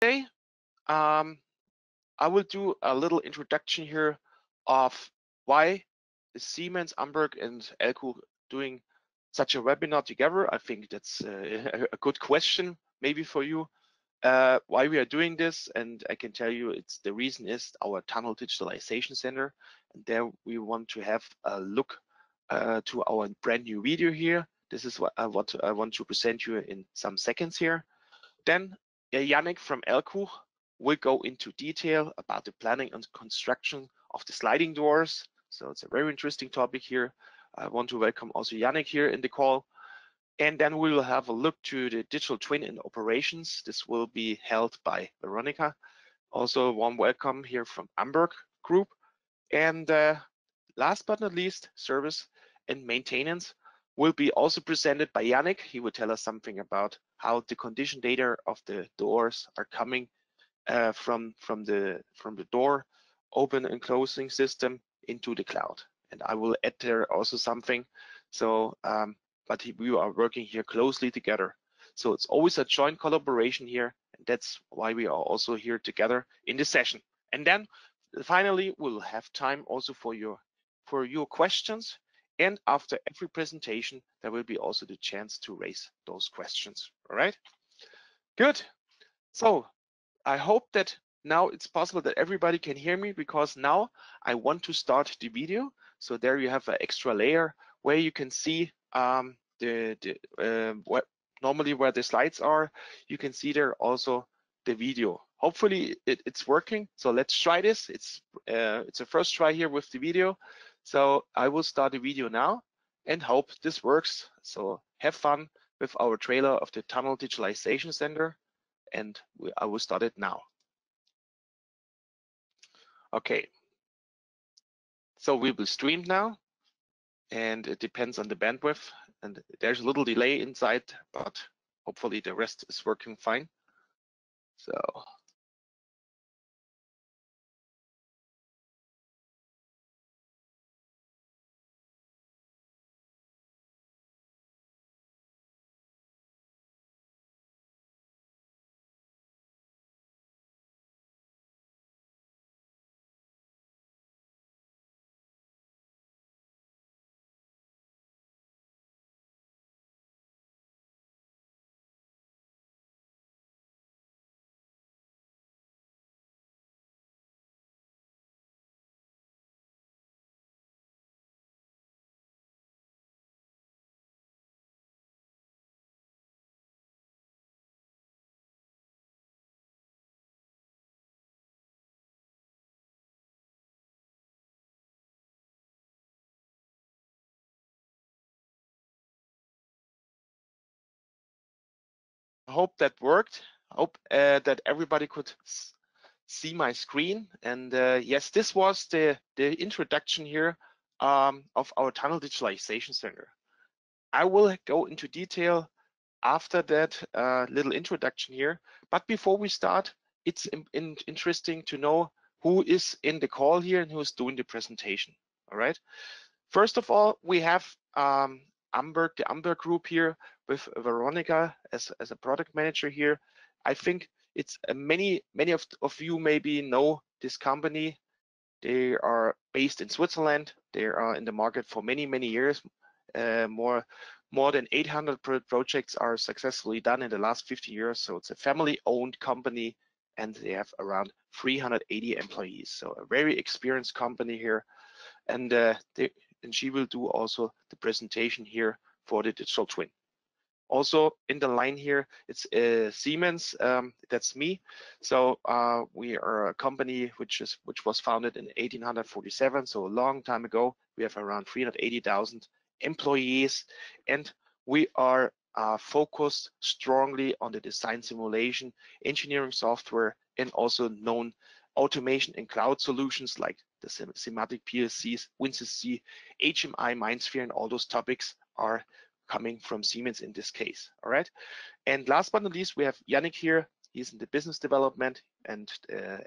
Today, I will do a little introduction here of why is Siemens, Amberg, and Elkuch doing such a webinar together. I think that's a good question maybe for you, why we are doing this. And I can tell you it's the reason is our Tunnel Digitalization Center. And there we want to have a look to our brand new video here. This is what I want to present you in some seconds here. Then Yannick from Elkuch will go into detail about the planning and construction of the sliding doors. So it's a very interesting topic here. I want to welcome also Yannick here in the call. And then we will have a look to the digital twin in operations. This will be held by Veronica. Also, warm welcome here from Amberg Group. And last but not least, service and maintenance will be also presented by Yannick. He will tell us something about how the condition data of the doors are coming from the door open and closing system into the cloud. And I will add there also something. So, but we are working here closely together. So it's always a joint collaboration here. And that's why we are also here together in this session. And then finally, we'll have time also for your questions. And after every presentation, there will be also the chance to raise those questions. All right, good. So I hope that now it's possible that everybody can hear me, because now I want to start the video. So there you have an extra layer where you can see normally where the slides are. You can see there also the video. Hopefully it's working. So let's try this. It's a first try here with the video. So I will start the video now and hope this works. So have fun with our trailer of the Tunnel Digitalization Center, and I will start it now. Okay, so we will stream now, and it depends on the bandwidth, and there's a little delay inside, but hopefully the rest is working fine. So. I hope that worked. I hope that everybody could see my screen. And yes, this was the introduction here of our Tunnel Digitalization Center. I will go into detail after that little introduction here. But before we start, it's interesting to know who is in the call here and who is doing the presentation. All right. First of all, we have Amberg, the Amberg Group here with Veronica as a product manager here. I think it's many of you maybe know this company. They are based in Switzerland. They are in the market for many years. More than 800 projects are successfully done in the last 50 years. So it's a family-owned company, and they have around 380 employees. So a very experienced company here, and she will do also the presentation here for the digital twin. Also in the line here, it's Siemens, that's me. So we are a company which was founded in 1847, so a long time ago. We have around 380,000 employees, and we are focused strongly on the design simulation, engineering software, and also known automation and cloud solutions like the Simatic PLCs, WinCC, HMI, MindSphere, and all those topics are coming from Siemens in this case. All right. And last but not least, we have Yannick here. He's in the business development, and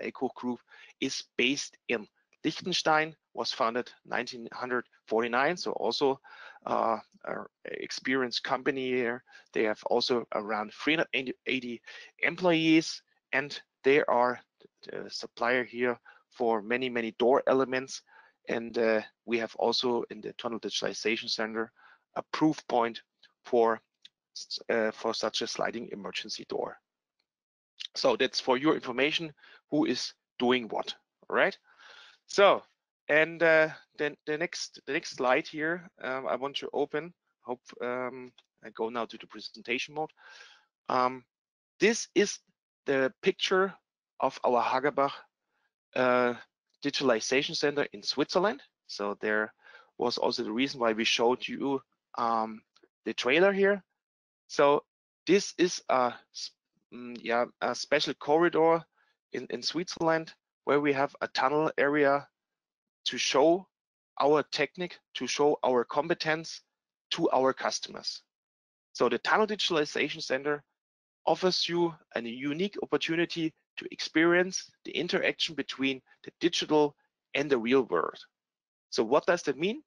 Elkuch Group is based in Liechtenstein, was founded 1949. So also an experienced company here. They have also around 380 employees, and they are the supplier here for many, many door elements. And we have also in the Tunnel Digitalization Center a proof point for such a sliding emergency door. So that's for your information, who is doing what, all right? So, and then the next slide here, I want to open, hope I go now to the presentation mode. This is the picture of our Hagerbach Digitalization Center in Switzerland. So there was also the reason why we showed you the trailer here. So this is a special corridor in Switzerland where we have a tunnel area to show our technique, to show our competence to our customers. So the Tunnel Digitalization Center offers you a unique opportunity to experience the interaction between the digital and the real world. So what does that mean?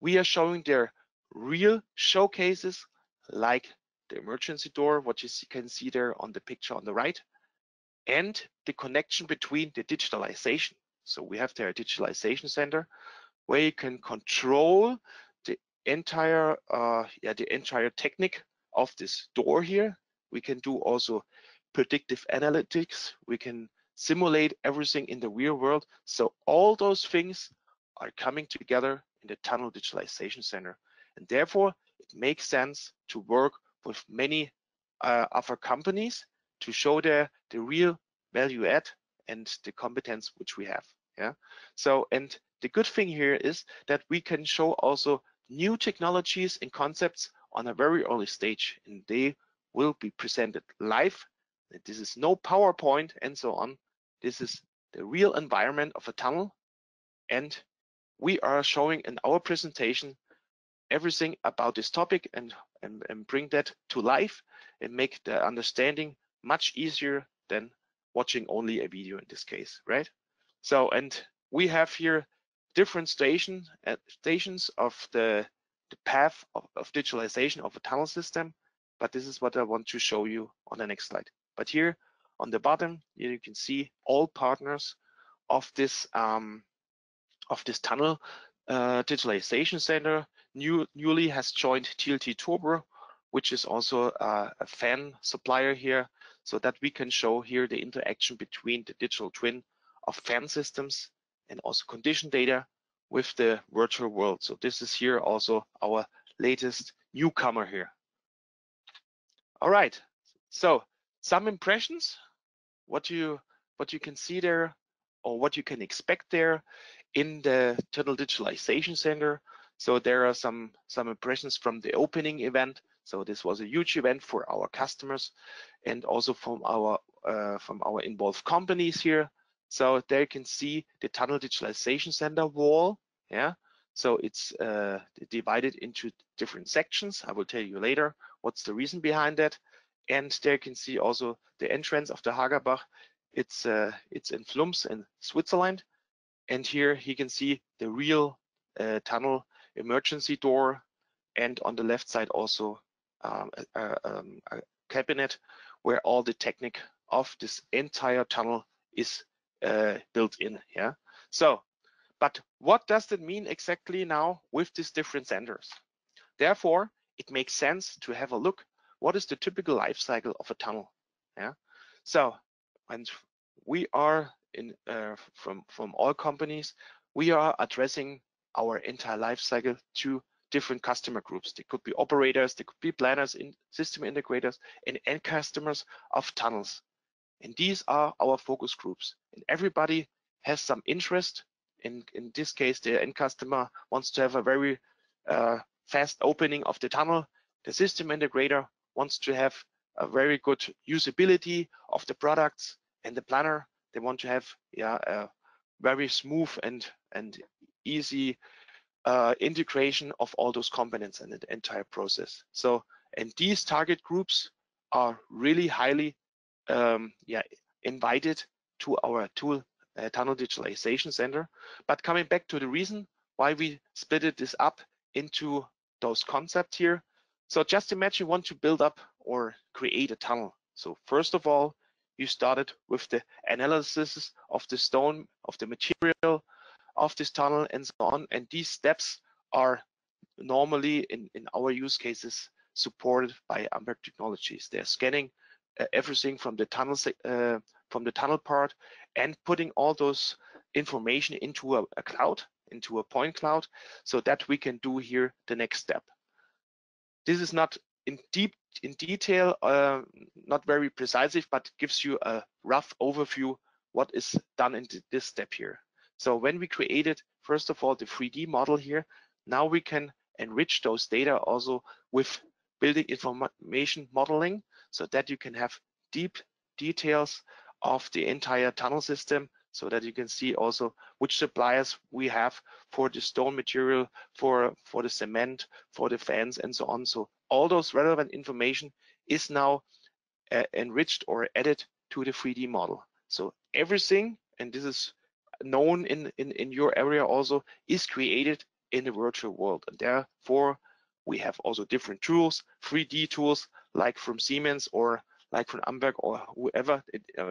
We are showing their real showcases like the emergency door, what you can see there on the picture on the right, and the connection between the digitalization. So we have their digitalization center where you can control the entire technique of this door here. We can do also predictive analytics. We can simulate everything in the real world. So all those things are coming together in the Tunnel Digitalization Center. And therefore, it makes sense to work with many other companies to show the real value add and the competence which we have. Yeah. So, and the good thing here is that we can show also new technologies and concepts on a very early stage, and they will be presented live. This is no PowerPoint and so on. This is the real environment of a tunnel. And we are showing in our presentation everything about this topic and bring that to life and make the understanding much easier than watching only a video in this case, right? So, and we have here different stations of the path of digitalization of a tunnel system, but this is what I want to show you on the next slide. But here on the bottom, you can see all partners of this tunnel digitalization center. Newly has joined TLT Turbo, which is also a fan supplier here, so that we can show here the interaction between the digital twin of fan systems and also condition data with the virtual world. So this is here also our latest newcomer here. All right. So, some impressions, what you can see there or what you can expect there in the Tunnel Digitalization Center. So there are some impressions from the opening event. So this was a huge event for our customers and also from our involved companies here. So there you can see the Tunnel Digitalization Center wall. Yeah. So it's divided into different sections. I will tell you later what's the reason behind that. And there you can see also the entrance of the Hagerbach. It's in Flums in Switzerland. And here you can see the real tunnel emergency door. And on the left side also a cabinet where all the technique of this entire tunnel is built in. Yeah. So, but what does that mean exactly now with these different centers? Therefore, it makes sense to have a look. What is the typical life cycle of a tunnel? Yeah. So, and we are in from all companies, we are addressing our entire life cycle to different customer groups. They could be operators, they could be planners, system integrators, and end customers of tunnels. And these are our focus groups. And everybody has some interest. In this case, the end customer wants to have a very fast opening of the tunnel. The system integrator wants to have a very good usability of the products, and the planner, they want to have a very smooth and easy integration of all those components in the entire process. So, and these target groups are really highly invited to our Tunnel Digitalization Center. But coming back to the reason why we split this up into those concepts here. So just imagine you want to build up or create a tunnel. So first of all, you started with the analysis of the stone, of the material, of this tunnel, and so on. And these steps are normally, in our use cases, supported by Amberg Technologies. They're scanning everything from the tunnel part, and putting all those information into a cloud, into a point cloud, so that we can do here the next step. This is not in detail, not very precise, but gives you a rough overview what is done in this step here. So when we created, first of all, the 3D model here, now we can enrich those data also with building information modeling, so that you can have deep details of the entire tunnel system, so that you can see also which suppliers we have for the stone material, for the cement, for the fans, and so on. So all those relevant information is now enriched or added to the 3D model. So everything, and this is known in your area also, is created in the virtual world, and therefore we have also different tools, 3D tools like from Siemens or like from Amberg or whoever.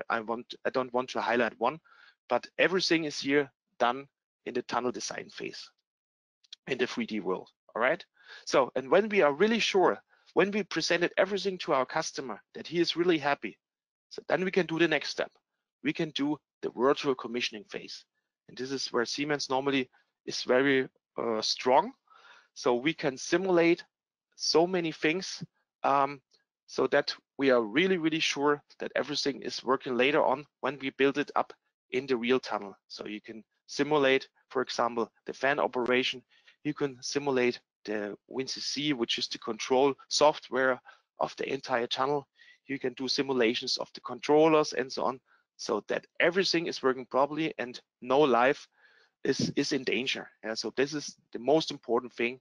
I don't want to highlight one, but everything is here done in the tunnel design phase in the 3D world. All right. So, and when we are really sure, when we presented everything to our customer that he is really happy, so then we can do the next step. We can do the virtual commissioning phase, and this is where Siemens normally is very strong. So we can simulate so many things so that we are really sure that everything is working later on when we build it up in the real tunnel. So you can simulate, for example, the fan operation. You can simulate the WinCC, which is the control software of the entire tunnel. You can do simulations of the controllers and so on, so that everything is working properly and no life is in danger. So this is the most important thing.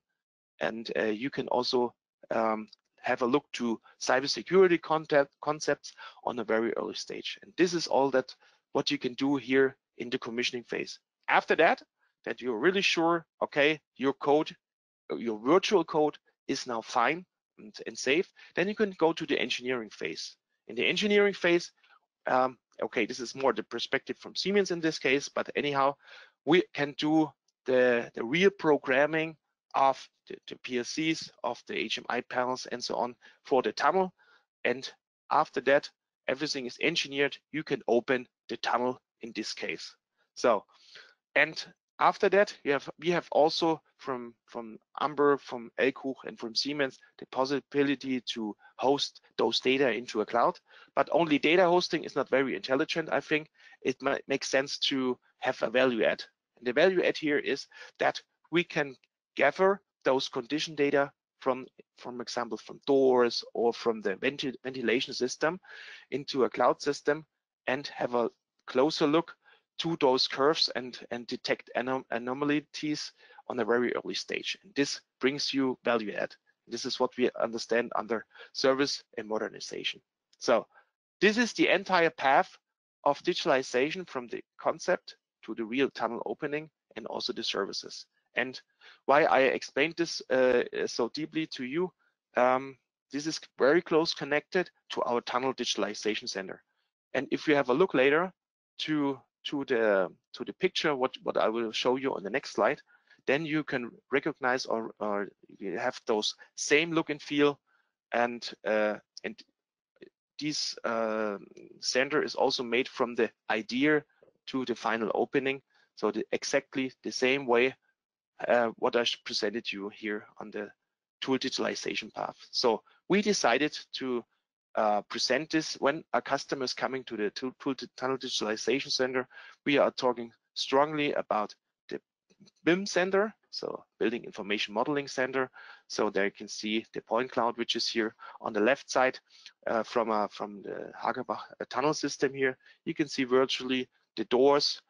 And you can also have a look to cybersecurity concepts on a very early stage. And this is all that what you can do here in the commissioning phase. After that, that you're really sure, okay, your code, your virtual code is now fine and safe, then you can go to the engineering phase. In the engineering phase, okay, this is more the perspective from Siemens in this case, but anyhow, we can do the real programming of the PLCs, of the HMI panels, and so on for the tunnel. And after that, everything is engineered. You can open the tunnel in this case. So, and after that, we have also from Amber, from Elkuch, and from Siemens the possibility to host those data into a cloud. But only data hosting is not very intelligent. I think it might make sense to have a value add. The value add here is that we can gather those condition data from example, from doors or from the ventilation system into a cloud system, and have a closer look to those curves and detect anomalies on a very early stage. And this brings you value add. This is what we understand under service and modernization. So this is the entire path of digitalization from the concept to the real tunnel opening, and also the services. And why I explained this so deeply to you, this is very close connected to our tunnel digitalization center. And if you have a look later to the picture, what I will show you on the next slide, then you can recognize or you have those same look and feel. And this center is also made from the idea to the final opening, so exactly the same way what I presented you here on the tool digitalization path. So we decided to present this when a customer is coming to the Tunnel Digitalization Center. We are talking strongly about the BIM Center, so Building Information Modeling Center. So there you can see the point cloud, which is here on the left side from the Hagerbach tunnel system here. You can see virtually the doors.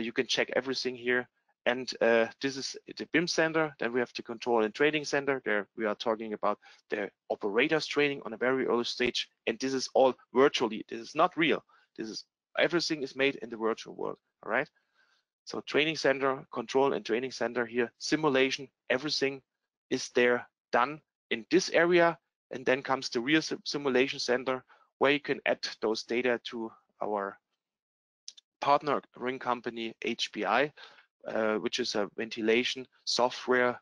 You can check everything here. And this is the BIM Center. Then we have the Control and Training Center. There we are talking about the operators training on a very early stage. And this is all virtually. This is not real. This is everything is made in the virtual world. All right. So Training Center, Control and Training Center here, simulation, everything is there done in this area. And then comes the real simulation center where you can add those data to our partnering company HBI, which is a ventilation software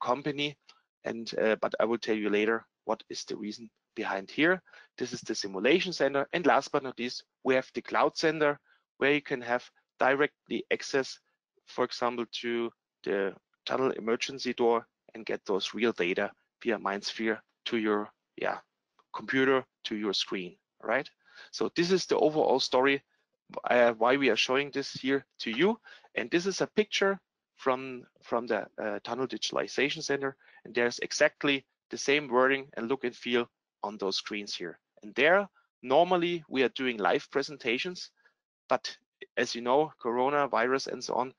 company. And but I will tell you later what is the reason behind here. This is the simulation center, and last but not least, we have the cloud center, where you can have directly access, for example, to the tunnel emergency door and get those real data via MindSphere to your computer, to your screen, right? So this is the overall story why we are showing this here to you. And this is a picture from the Tunnel Digitalization Center, and there's exactly the same wording and look and feel on those screens here. And there, normally we are doing live presentations, but as you know, coronavirus and so on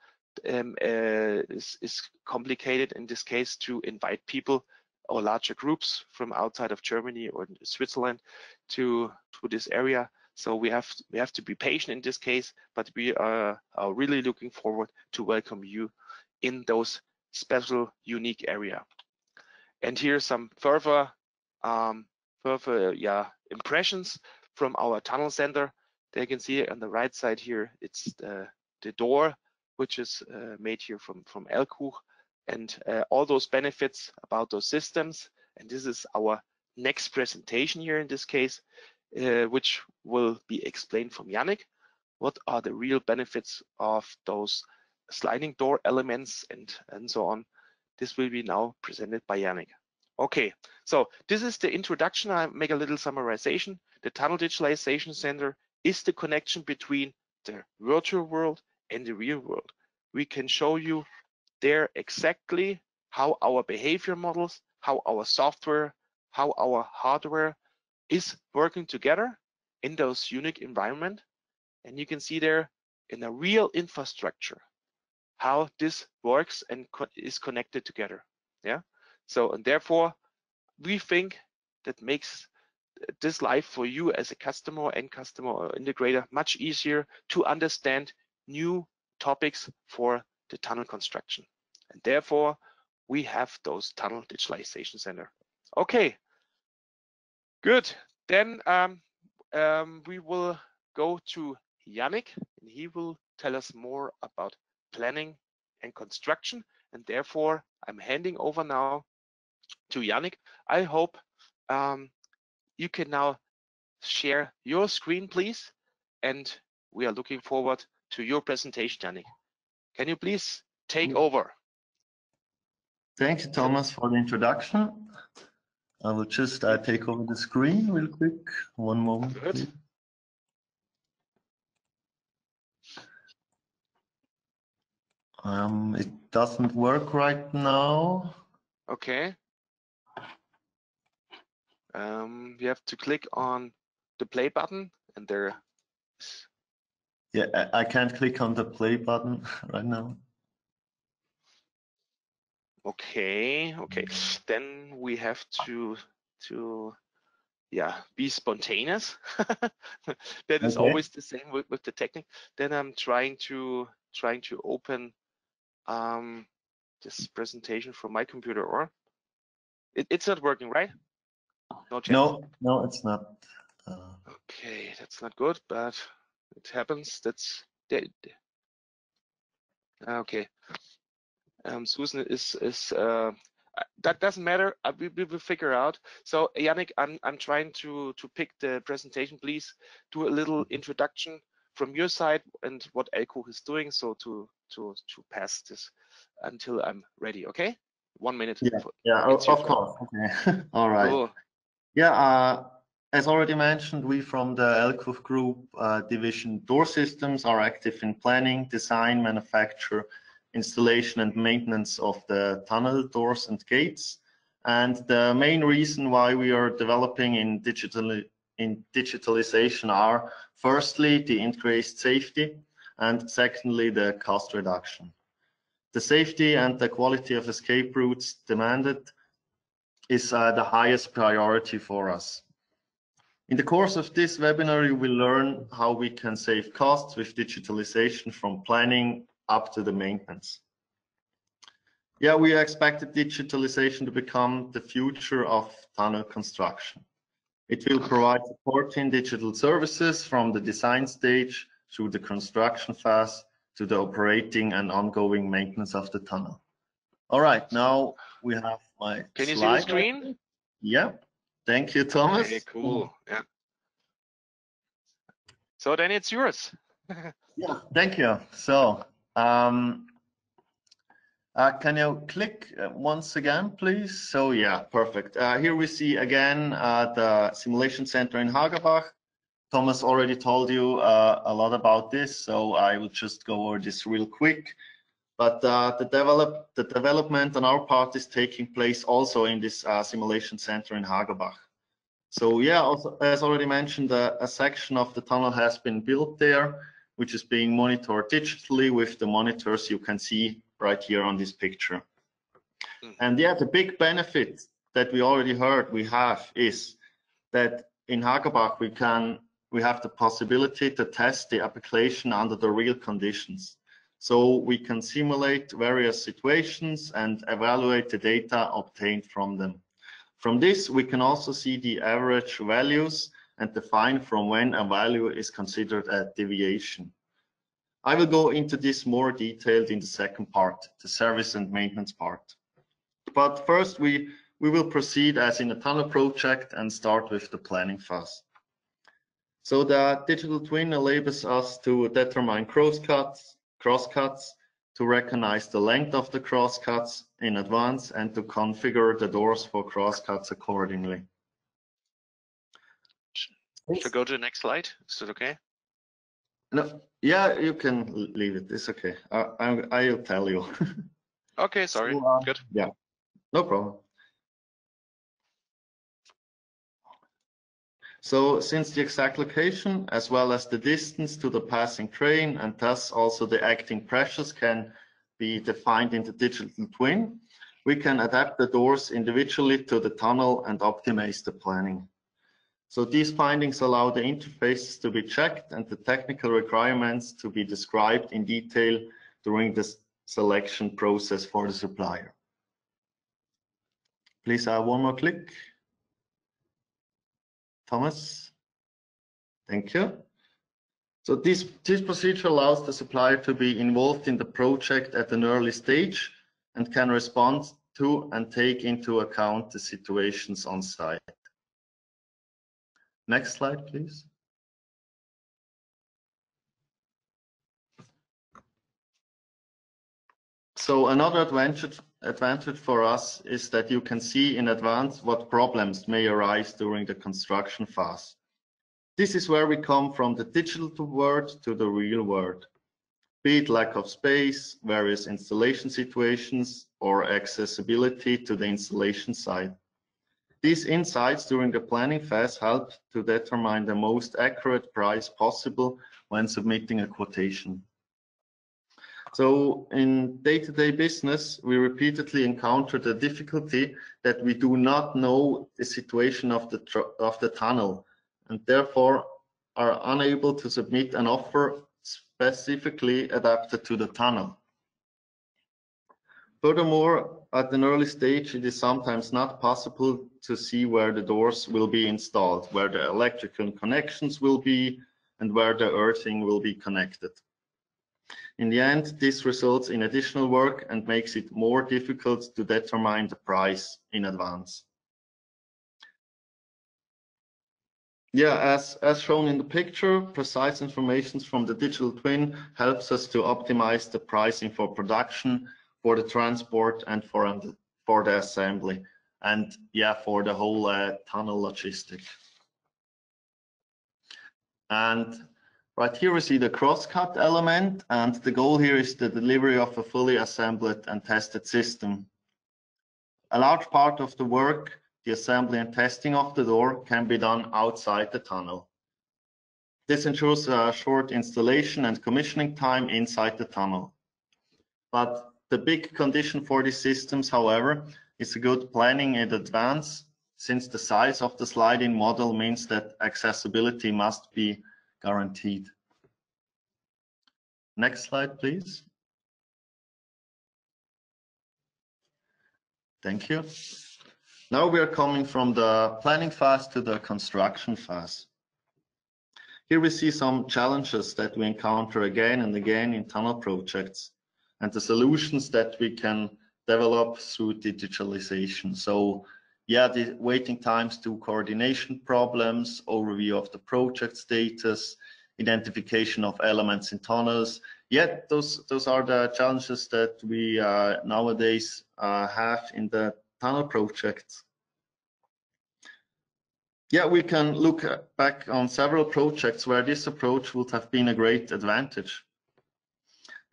is complicated in this case to invite people or larger groups from outside of Germany or Switzerland to this area. So we have to be patient in this case, but we are really looking forward to welcome you in those special, unique area. And here's some further impressions from our tunnel center. They can see on the right side here, it's the door, which is made here from Elkuch, and all those benefits about those systems. And this is our next presentation here in this case, which will be explained from Yannick. What are the real benefits of those sliding door elements and so on? This will be now presented by Yannick. Okay, so this is the introduction. I make a little summarization. The Tunnel Digitalization Center is the connection between the virtual world and the real world. We can show you there exactly how our behavior models, how our software, how our hardware is working together in those unique environment. And you can see there in a real infrastructure, how this works and is connected together. Yeah. So, and therefore we think that makes this life for you as a customer and customer or integrator much easier to understand new topics for the tunnel construction. And therefore we have those Tunnel Digitalization Center. Okay, good. Then we will go to Yannick, and he will tell us more about planning and construction. And therefore I'm handing over now to Yannick. I hope you can now share your screen, please. And we are looking forward to your presentation, Yannick. Can you please take over? Thank you, Thomas, for the introduction. I will just take over the screen real quick. One moment. Good. It doesn't work right now. Okay. You have to click on the play button, and there. Yeah, I can't click on the play button right now. Okay, okay. Then we have to be spontaneous. That okay. Is always the same with the technique. Then I'm trying to open this presentation from my computer, or it's not working, right? No, it's not. Okay, that's not good, but it happens. That's dead. Okay. Susan is that doesn't matter. We will figure out. So Yannick, I'm trying to pick the presentation. Please do a little introduction from your side and what Elkuch is doing. So to pass this until I'm ready. Okay. 1 minute. Yeah. Of course. Okay. All right. Cool. Yeah. As already mentioned, we from the Elkuch Group division Door Systems are active in planning, design, manufacture, installation and maintenance of the tunnel doors and gates. And the main reason why we are developing in digitalization are firstly, the increased safety, and secondly, the cost reduction. The safety and the quality of escape routes demanded is the highest priority for us. In the course of this webinar, you will learn how we can save costs with digitalization from planning up to the maintenance. Yeah, we expected digitalization to become the future of tunnel construction. It will provide supporting digital services from the design stage through the construction phase to the operating and ongoing maintenance of the tunnel. All right, now we have my Can slide. You see the screen? Yeah, thank you, Thomas. Okay, cool, yeah. So then it's yours. Yeah, thank you. So can you click once again, please? So yeah, perfect. Here we see again the simulation center in Hagerbach. Thomas already told you a lot about this, so I will just go over this real quick. But the development on our part is taking place also in this simulation center in Hagerbach. So yeah, also, as already mentioned, a section of the tunnel has been built there, which is being monitored digitally with the monitors you can see right here on this picture. And yeah, the big benefit that we already heard we have is that in Hagerbach we have the possibility to test the application under the real conditions. So we can simulate various situations and evaluate the data obtained from them. From this, we can also see the average values and define from when a value is considered a deviation. I will go into this more detailed in the second part, the service and maintenance part. But first, we will proceed as in a tunnel project and start with the planning phase. So the digital twin enables us to determine crosscuts, to recognize the length of the crosscuts in advance, and to configure the doors for crosscuts accordingly. Should I go to the next slide? Is it okay? No. Yeah, you can leave it. It's okay. I'll tell you. Okay. Sorry. So, good. Yeah. No problem. So since the exact location, as well as the distance to the passing train, and thus also the acting pressures can be defined in the digital twin, we can adapt the doors individually to the tunnel and optimize the planning. So these findings allow the interfaces to be checked and the technical requirements to be described in detail during the selection process for the supplier. Please add one more click. Thomas, thank you. So this procedure allows the supplier to be involved in the project at an early stage and can respond to and take into account the situations on site. Next slide, please. So another advantage for us is that you can see in advance what problems may arise during the construction phase. This is where we come from the digital world to the real world, be it lack of space, various installation situations, or accessibility to the installation site. These insights during the planning phase help to determine the most accurate price possible when submitting a quotation. So in day-to-day business, we repeatedly encounter the difficulty that we do not know the situation of the tunnel, and therefore are unable to submit an offer specifically adapted to the tunnel. Furthermore, at an early stage, it is sometimes not possible to see where the doors will be installed, where the electrical connections will be, and where the earthing will be connected. In the end, this results in additional work and makes it more difficult to determine the price in advance. Yeah, as shown in the picture, precise information from the digital twin helps us to optimize the pricing for production, for the transport, and for the assembly, and yeah, for the whole tunnel logistic. And right here we see the crosscut element, and the goal here is the delivery of a fully assembled and tested system. A large part of the work, the assembly and testing of the door, can be done outside the tunnel. This ensures a short installation and commissioning time inside the tunnel. But the big condition for these systems, however, is a good planning in advance, since the size of the slide-in model means that accessibility must be guaranteed. Next slide, please. Thank you. Now we are coming from the planning phase to the construction phase. Here we see some challenges that we encounter again and again in tunnel projects and the solutions that we can develop through digitalization. So yeah, the waiting times to coordination problems, overview of the project status, identification of elements in tunnels. Yeah, those are the challenges that we nowadays have in the tunnel projects. Yeah, we can look back on several projects where this approach would have been a great advantage,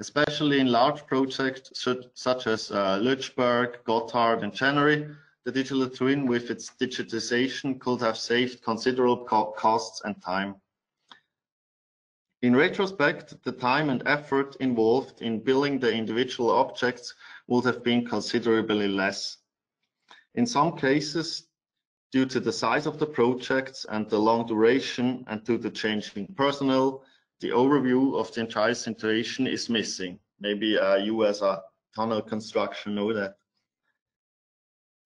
especially in large projects such as Lötschberg, Gotthard, and January. The digital twin with its digitization could have saved considerable costs and time. In retrospect, the time and effort involved in building the individual objects would have been considerably less. In some cases, due to the size of the projects and the long duration and to the changing personnel, the overview of the entire situation is missing. Maybe you as a tunnel construction know that.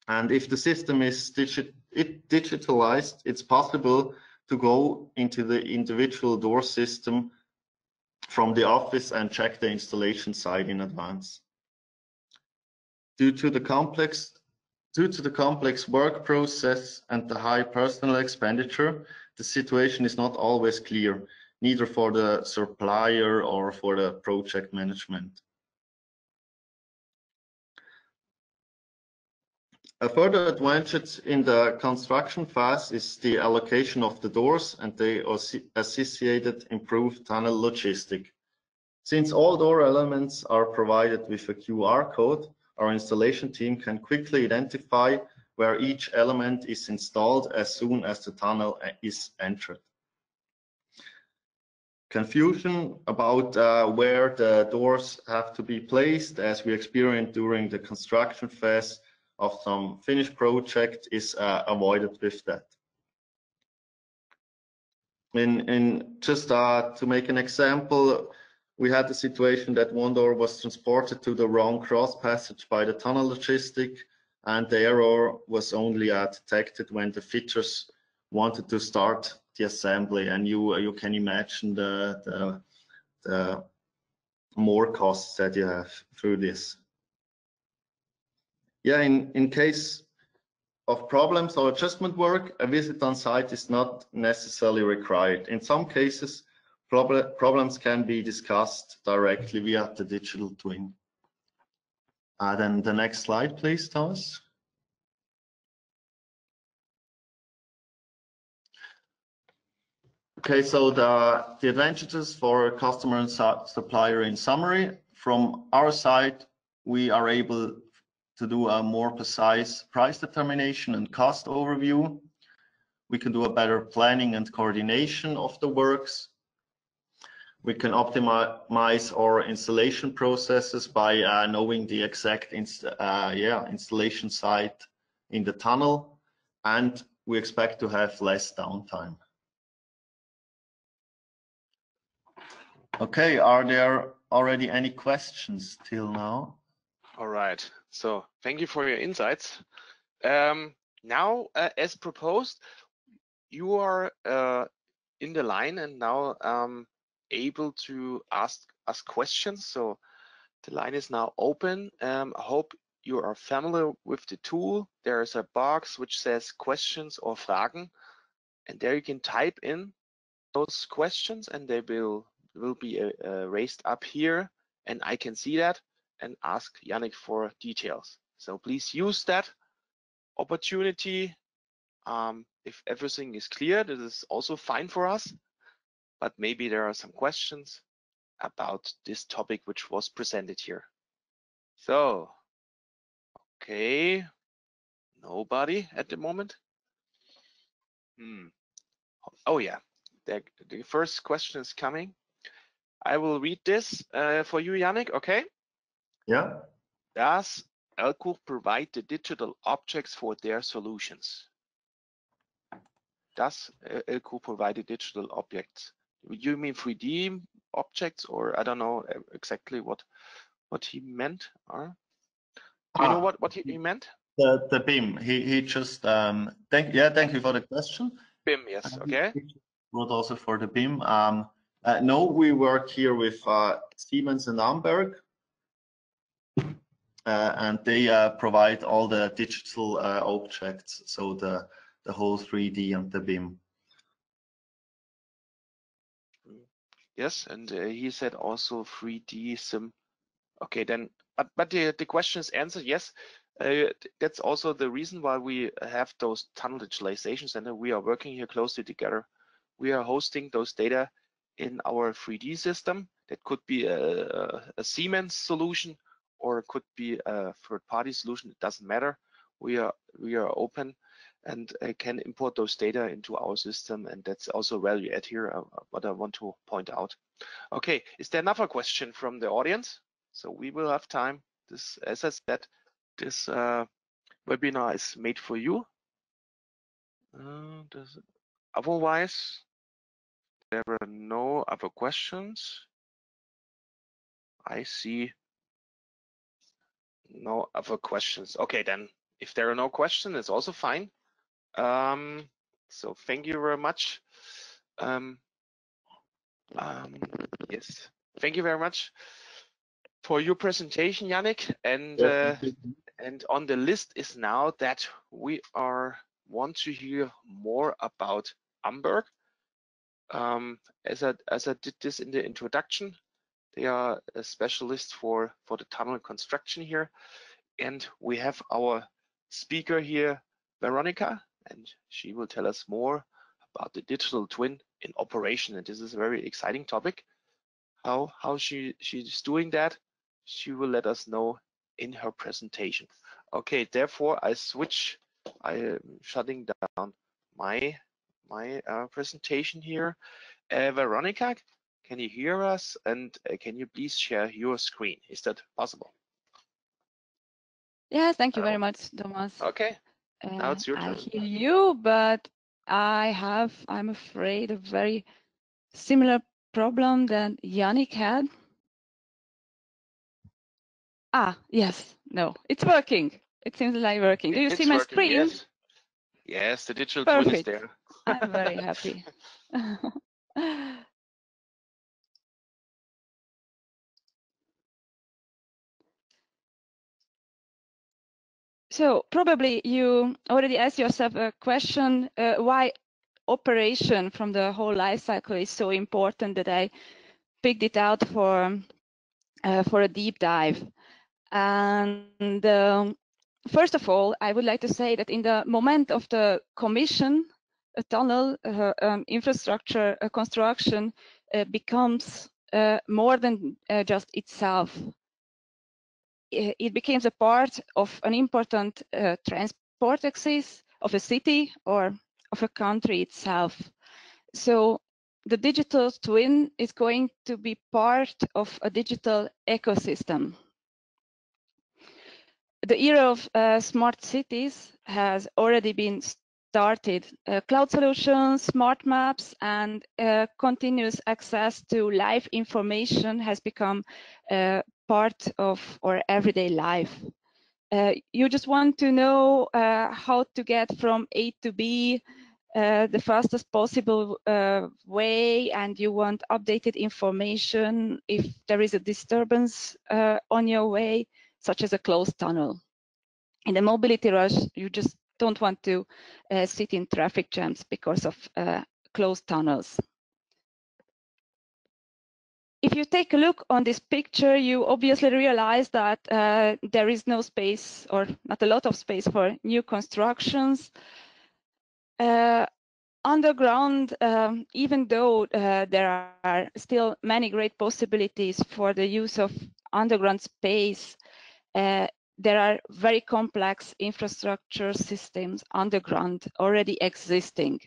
And if the system is digitalized, it's possible to go into the individual door system from the office and check the installation site in advance. Due to the complex work process and the high personal expenditure, the situation is not always clear, neither for the supplier or for the project management. A further advantage in the construction phase is the allocation of the doors and the associated improved tunnel logistic. Since all door elements are provided with a QR code, our installation team can quickly identify where each element is installed as soon as the tunnel is entered. Confusion about where the doors have to be placed, as we experienced during the construction phase of some finished project, is avoided with that. Just to make an example, we had the situation that one door was transported to the wrong cross passage by the tunnel logistic, and the error was only detected when the fitters wanted to start the assembly. And you can imagine the more costs that you have through this. Yeah, in case of problems or adjustment work, a visit on site is not necessarily required. In some cases, problems can be discussed directly via the digital twin. Then the next slide, please, Thomas. Okay, so the advantages for customer and supplier in summary. From our side, we are able to do a more precise price determination and cost overview. We can do a better planning and coordination of the works. We can optimize our installation processes by knowing the exact installation site in the tunnel, and we expect to have less downtime. Okay, are there already any questions till now? All right. So thank you for your insights. Now, as proposed, you are in the line and now able to ask us questions. So the line is now open. I hope you are familiar with the tool. There is a box which says questions or Fragen, and there you can type in those questions and they will be raised up here, and I can see that and ask Yannick for details. So please use that opportunity. If everything is clear, this is also fine for us, but maybe there are some questions about this topic which was presented here. So, okay, nobody at the moment. Oh yeah, the first question is coming. I will read this for you, Yannick, okay? Yeah. Does Elkuch provide the digital objects for their solutions? Does Elkuch provide the digital objects? You mean 3D objects, or I don't know exactly what he meant. Do you know what he meant? the BIM. He just thank you for the question. BIM, yes, okay. Wrote also for the BIM. No, we work here with Siemens and Amberg, and they provide all the digital objects, so the whole 3D and the BIM. Yes, and he said also 3D sim. Okay, then, but the question is answered. Yes, that's also the reason why we have those tunnel digitalizations, and we are working here closely together. We are hosting those data in our 3D system. That could be a Siemens solution, or it could be a third-party solution. It doesn't matter. We are open and can import those data into our system, and that's also value add here. What I want to point out. Okay, is there another question from the audience? So we will have time. This, as I said, this webinar is made for you. Otherwise, there are no other questions. I see no other questions. Okay, then if there are no questions, it's also fine. So thank you very much. Yes, thank you very much for your presentation, Yannick. And and on the list is now that we want to hear more about Amberg. As I did this in the introduction, they are a specialist for the tunnel construction here, and we have our speaker here, Veronica, and she will tell us more about the digital twin in operation. And this is a very exciting topic. How she's doing that, she will let us know in her presentation. Okay, therefore I am shutting down my presentation here. Veronica, can you hear us, and can you please share your screen? Is that possible? Yeah, thank you very much, Thomas. Okay, now it's your turn. I hear you, but I'm afraid, a very similar problem that Yannick had. Ah, yes, no, it's working. It seems like working. Do you see my screen? Yes. Yes, the digital twin is there. I'm very happy. So probably you already asked yourself a question, why operation from the whole life cycle is so important, that I picked it out for a deep dive. And first of all, I would like to say that in the moment of the commission, a tunnel infrastructure construction becomes more than just itself. It becomes a part of an important transport axis of a city or of a country itself. So the digital twin is going to be part of a digital ecosystem. The era of smart cities has already been started. Cloud solutions, smart maps, and continuous access to live information has become part of our everyday life. You just want to know how to get from A to B the fastest possible way, and you want updated information if there is a disturbance on your way, such as a closed tunnel. In the mobility rush, you just don't want to sit in traffic jams because of closed tunnels. If you take a look on this picture, you obviously realize that there is no space, or not a lot of space, for new constructions. Underground, even though there are still many great possibilities for the use of underground space, there are very complex infrastructure systems underground already existing.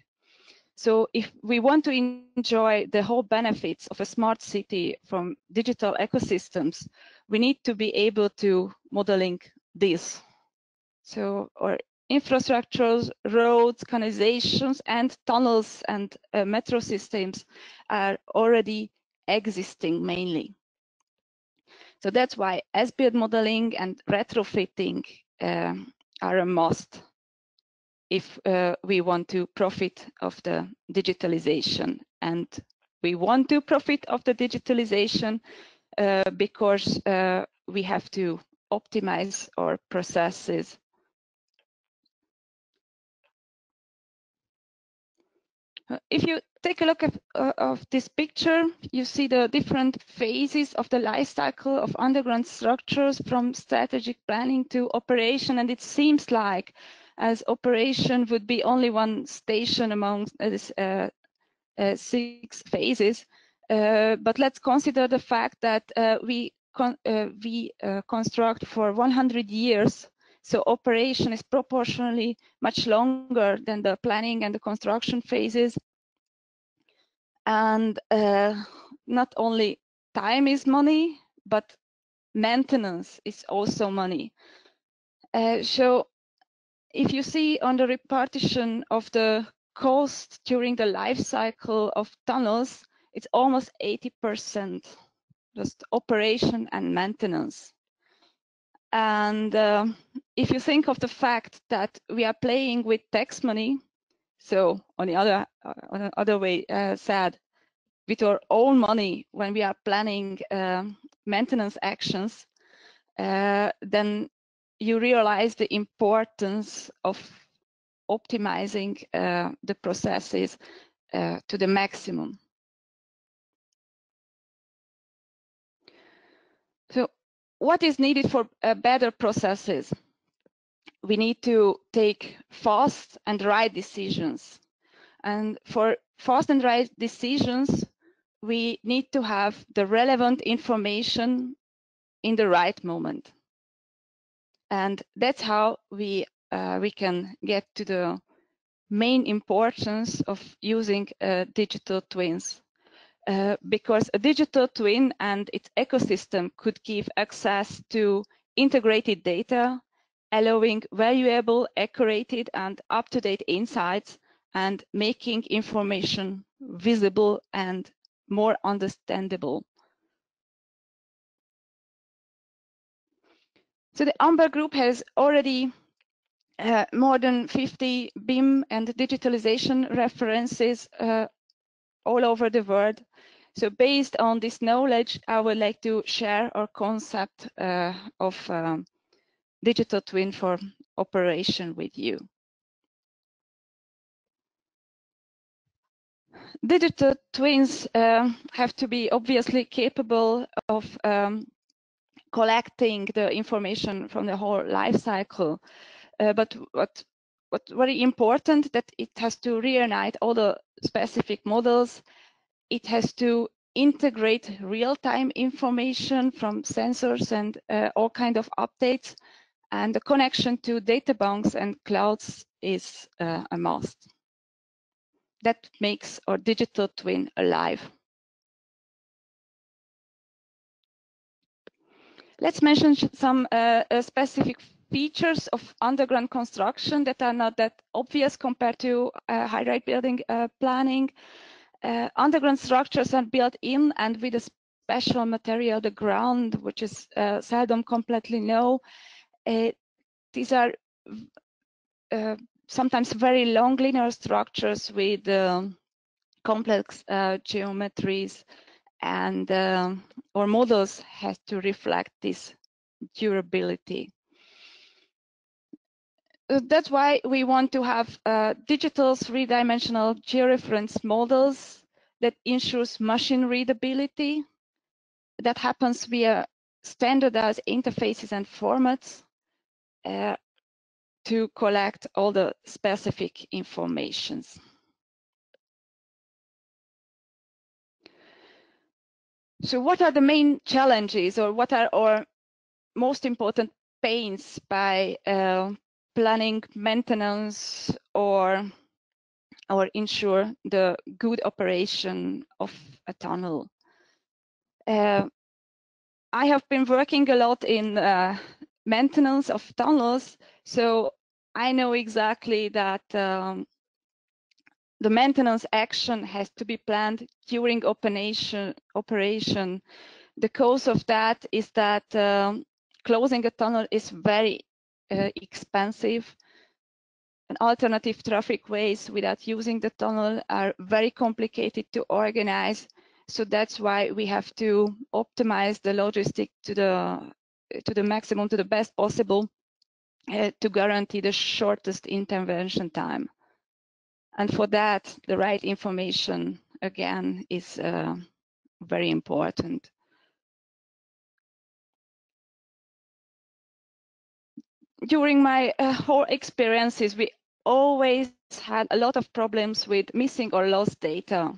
So if we want to enjoy the whole benefits of a smart city from digital ecosystems, we need to be able to modeling this. So our infrastructures, roads, canalizations, and tunnels and metro systems are already existing mainly. So that's why as-built modeling and retrofitting are a must if we want to profit of the digitalization. And we want to profit of the digitalization because we have to optimize our processes. If you take a look at this picture, you see the different phases of the life cycle of underground structures, from strategic planning to operation. And it seems like as operation would be only one station among these 6 phases. But let's consider the fact that we construct for 100 years. So operation is proportionally much longer than the planning and the construction phases. And not only time is money, but maintenance is also money. So if you see on the repartition of the cost during the life cycle of tunnels, it's almost 80%, just operation and maintenance. And if you think of the fact that we are playing with tax money, so on the other way said, with our own money when we are planning maintenance actions, then you realize the importance of optimizing the processes to the maximum. So, what is needed for better processes? We need to take fast and right decisions. And for fast and right decisions, we need to have the relevant information in the right moment. And that's how we can get to the main importance of using digital twins. Because a digital twin and its ecosystem could give access to integrated data, allowing valuable, accurate, and up-to-date insights, and making information visible and more understandable. So the Amberg Group has already more than 50 BIM and digitalization references all over the world. So based on this knowledge, I would like to share our concept of digital twin for operation with you. Digital twins have to be obviously capable of collecting the information from the whole life cycle. But what's very important, that it has to reunite all the specific models. It has to integrate real-time information from sensors and all kind of updates, and the connection to data banks and clouds is a must. That makes our digital twin alive. Let's mention some specific features of underground construction that are not that obvious compared to high-rise building planning. Underground structures are built in and with a special material, the ground, which is seldom completely known. These are sometimes very long linear structures with complex geometries, and our models have to reflect this durability. That's why we want to have digital three-dimensional georeference models that ensures machine readability. That happens via standardized interfaces and formats to collect all the specific informations. So what are the main challenges, or what are our most important pains by planning, maintenance, or ensure the good operation of a tunnel? I have been working a lot in maintenance of tunnels, so I know exactly that the maintenance action has to be planned during operation. The cause of that is that closing a tunnel is very expensive. And alternative traffic ways without using the tunnel are very complicated to organize. So that's why we have to optimize the logistic to the maximum, to the best possible, to guarantee the shortest intervention time. And for that, the right information, again, is very important. During my whole experiences, we always had a lot of problems with missing or lost data.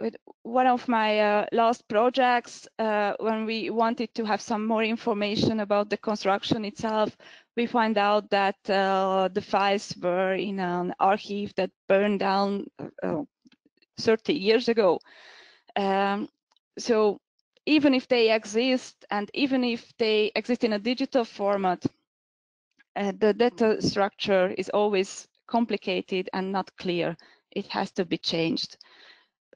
With one of my last projects, when we wanted to have some more information about the construction itself, we find out that the files were in an archive that burned down 30 years ago. So even if they exist, and even if they exist in a digital format, the data structure is always complicated and not clear. It has to be changed.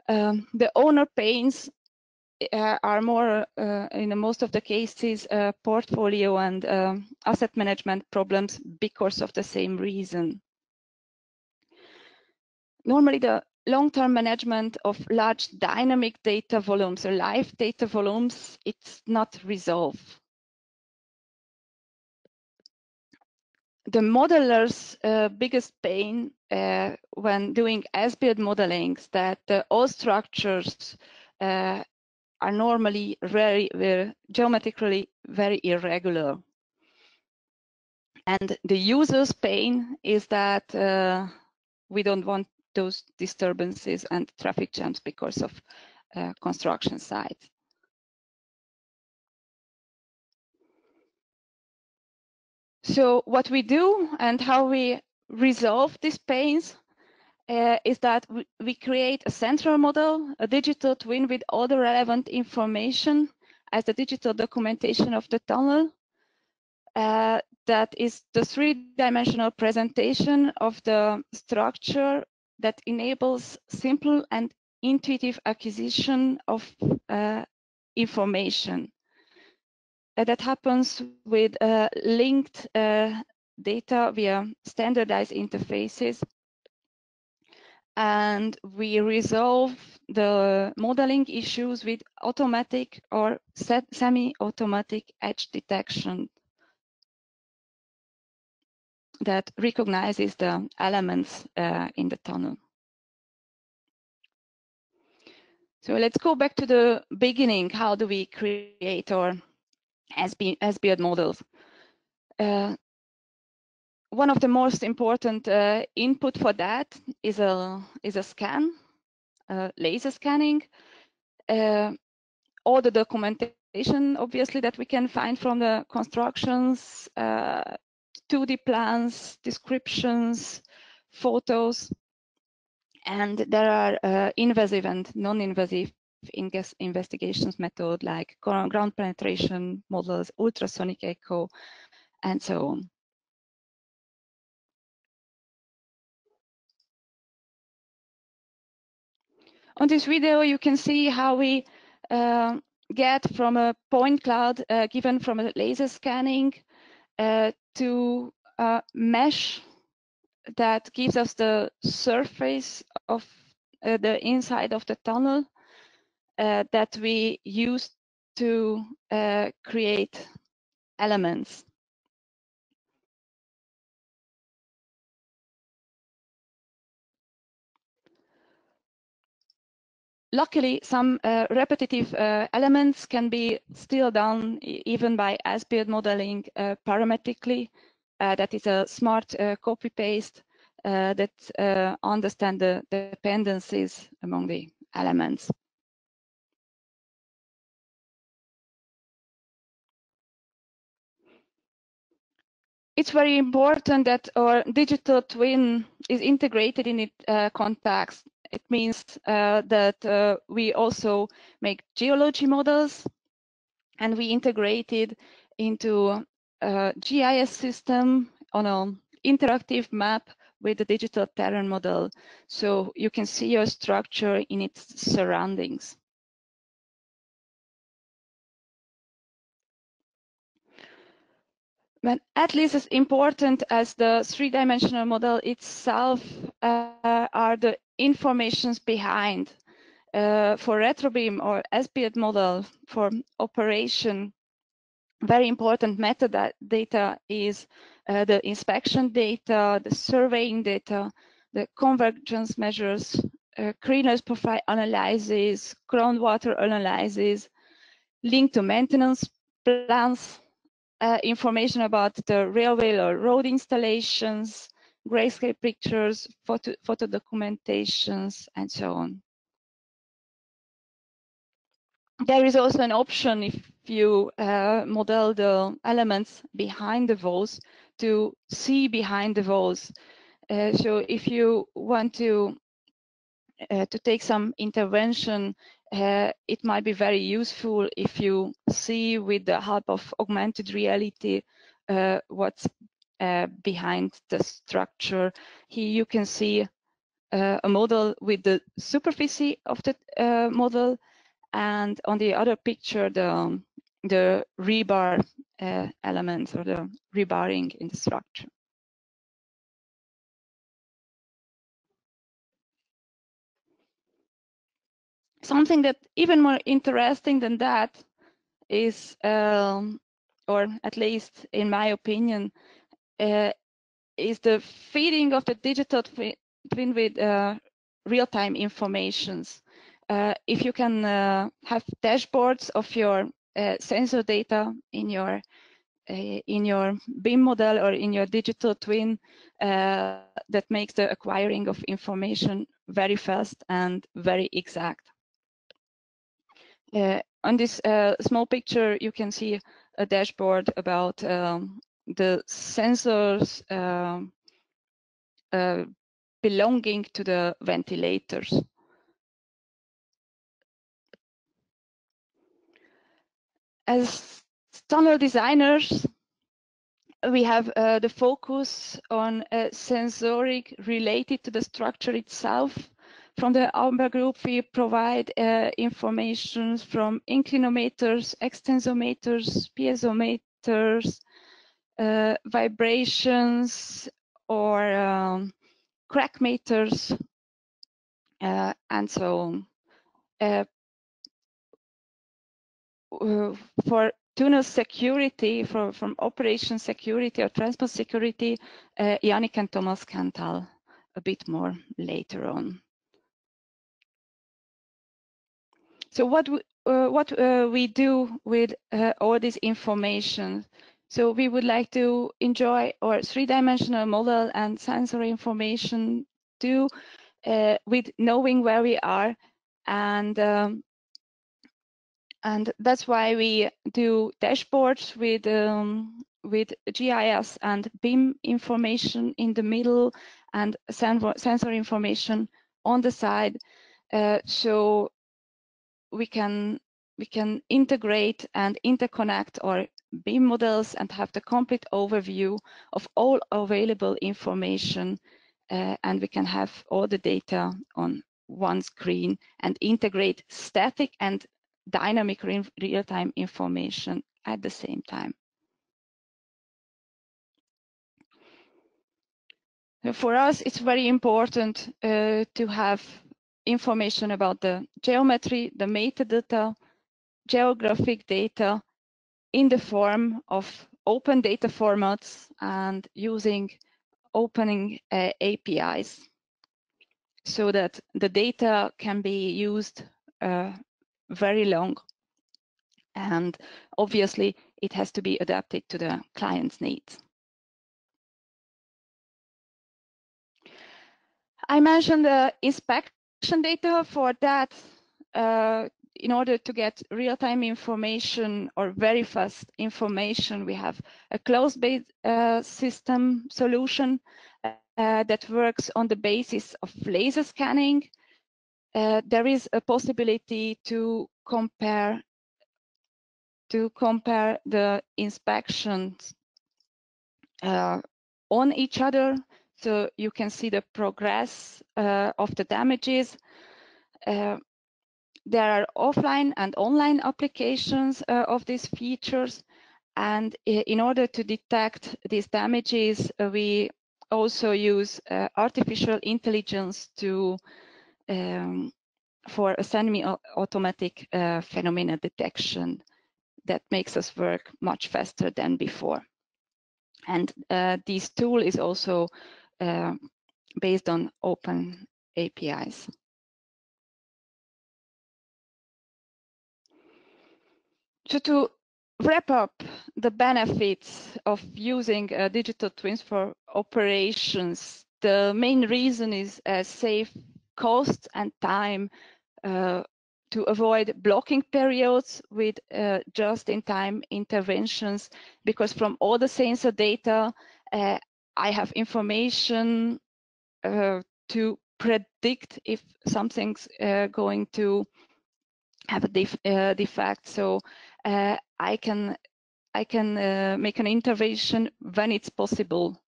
The owner panes are more, in most of the cases, portfolio and asset management problems because of the same reason. Normally, the long-term management of large dynamic data volumes or live data volumes, it's not resolved. The modeler's biggest pain when doing as-built modeling is that all structures are normally very geometrically very irregular. And the user's pain is that we don't want those disturbances and traffic jams because of construction sites. So what we do and how we resolve these pains is that we create a central model, a digital twin with all the relevant information as the digital documentation of the tunnel. That is the three-dimensional presentation of the structure that enables simple and intuitive acquisition of information. That happens with linked data via standardized interfaces. And we resolve the modeling issues with automatic or semi-automatic edge detection that recognizes the elements in the tunnel. So let's go back to the beginning. How do we create our as-built models? One of the most important input for that is a scan, laser scanning, all the documentation, obviously, that we can find from the constructions, 2D plans, descriptions, photos, and there are invasive and non-invasive investigations methods like ground penetration models, ultrasonic echo, and so on. On this video, you can see how we get from a point cloud given from a laser scanning to a mesh that gives us the surface of the inside of the tunnel. That we use to create elements. Luckily, some repetitive elements can be still done even by as-built modeling parametrically. That is a smart copy-paste that understands the dependencies among the elements. It's very important that our digital twin is integrated in its context. It means that we also make geology models, and we integrate it into a GIS system on an interactive map with the digital terrain model. So you can see your structure in its surroundings. But at least as important as the three-dimensional model itself are the informations behind. For RetroBIM or SBIT model for operation, very important metadata is the inspection data, the surveying data, the convergence measures, cleanliness profile analysis, groundwater analysis, link to maintenance plans, information about the railway or road installations, grayscale pictures, photo documentations, and so on. There is also an option, if you model the elements behind the walls, to see behind the walls. So if you want to take some intervention, it might be very useful if you see with the help of augmented reality what's behind the structure. Here you can see a model with the superficie of the model, and on the other picture the rebar element or the rebarring in the structure. Something that even more interesting than that is, or at least in my opinion, is the feeding of the digital twin with real-time informations. If you can have dashboards of your sensor data in your BIM model or in your digital twin, that makes the acquiring of information very fast and very exact. On this small picture, you can see a dashboard about the sensors belonging to the ventilators. As tunnel designers, we have the focus on sensoric related to the structure itself. From the Amberg Group, we provide information from inclinometers, extensometers, piezometers, vibrations, or crack meters, and so on. For tunnel security, from operation security or transport security, Yannick and Thomas can tell a bit more later on. So what we do with all this information? So we would like to enjoy our three-dimensional model and sensory information too, with knowing where we are, and that's why we do dashboards with GIS and BIM information in the middle and sensor information on the side. So we can integrate and interconnect our BIM models and have the complete overview of all available information, and we can have all the data on one screen and integrate static and dynamic real-time information at the same time. For us, it's very important to have information about the geometry, the metadata, geographic data in the form of open data formats and using opening APIs, so that the data can be used very long, and obviously it has to be adapted to the client's needs. I mentioned the inspection data. For that, in order to get real-time information or very fast information, we have a closed-based system solution that works on the basis of laser scanning. There is a possibility to compare the inspections on each other, so you can see the progress of the damages. There are offline and online applications of these features, And in order to detect these damages, we also use artificial intelligence to for a semi-automatic phenomena detection that makes us work much faster than before. And this tool is also based on open APIs. So to wrap up the benefits of using digital twins for operations, the main reason is save cost and time to avoid blocking periods with just-in-time interventions, because from all the sensor data, I have information to predict if something's going to have a defect. So I can make an intervention when it's possible,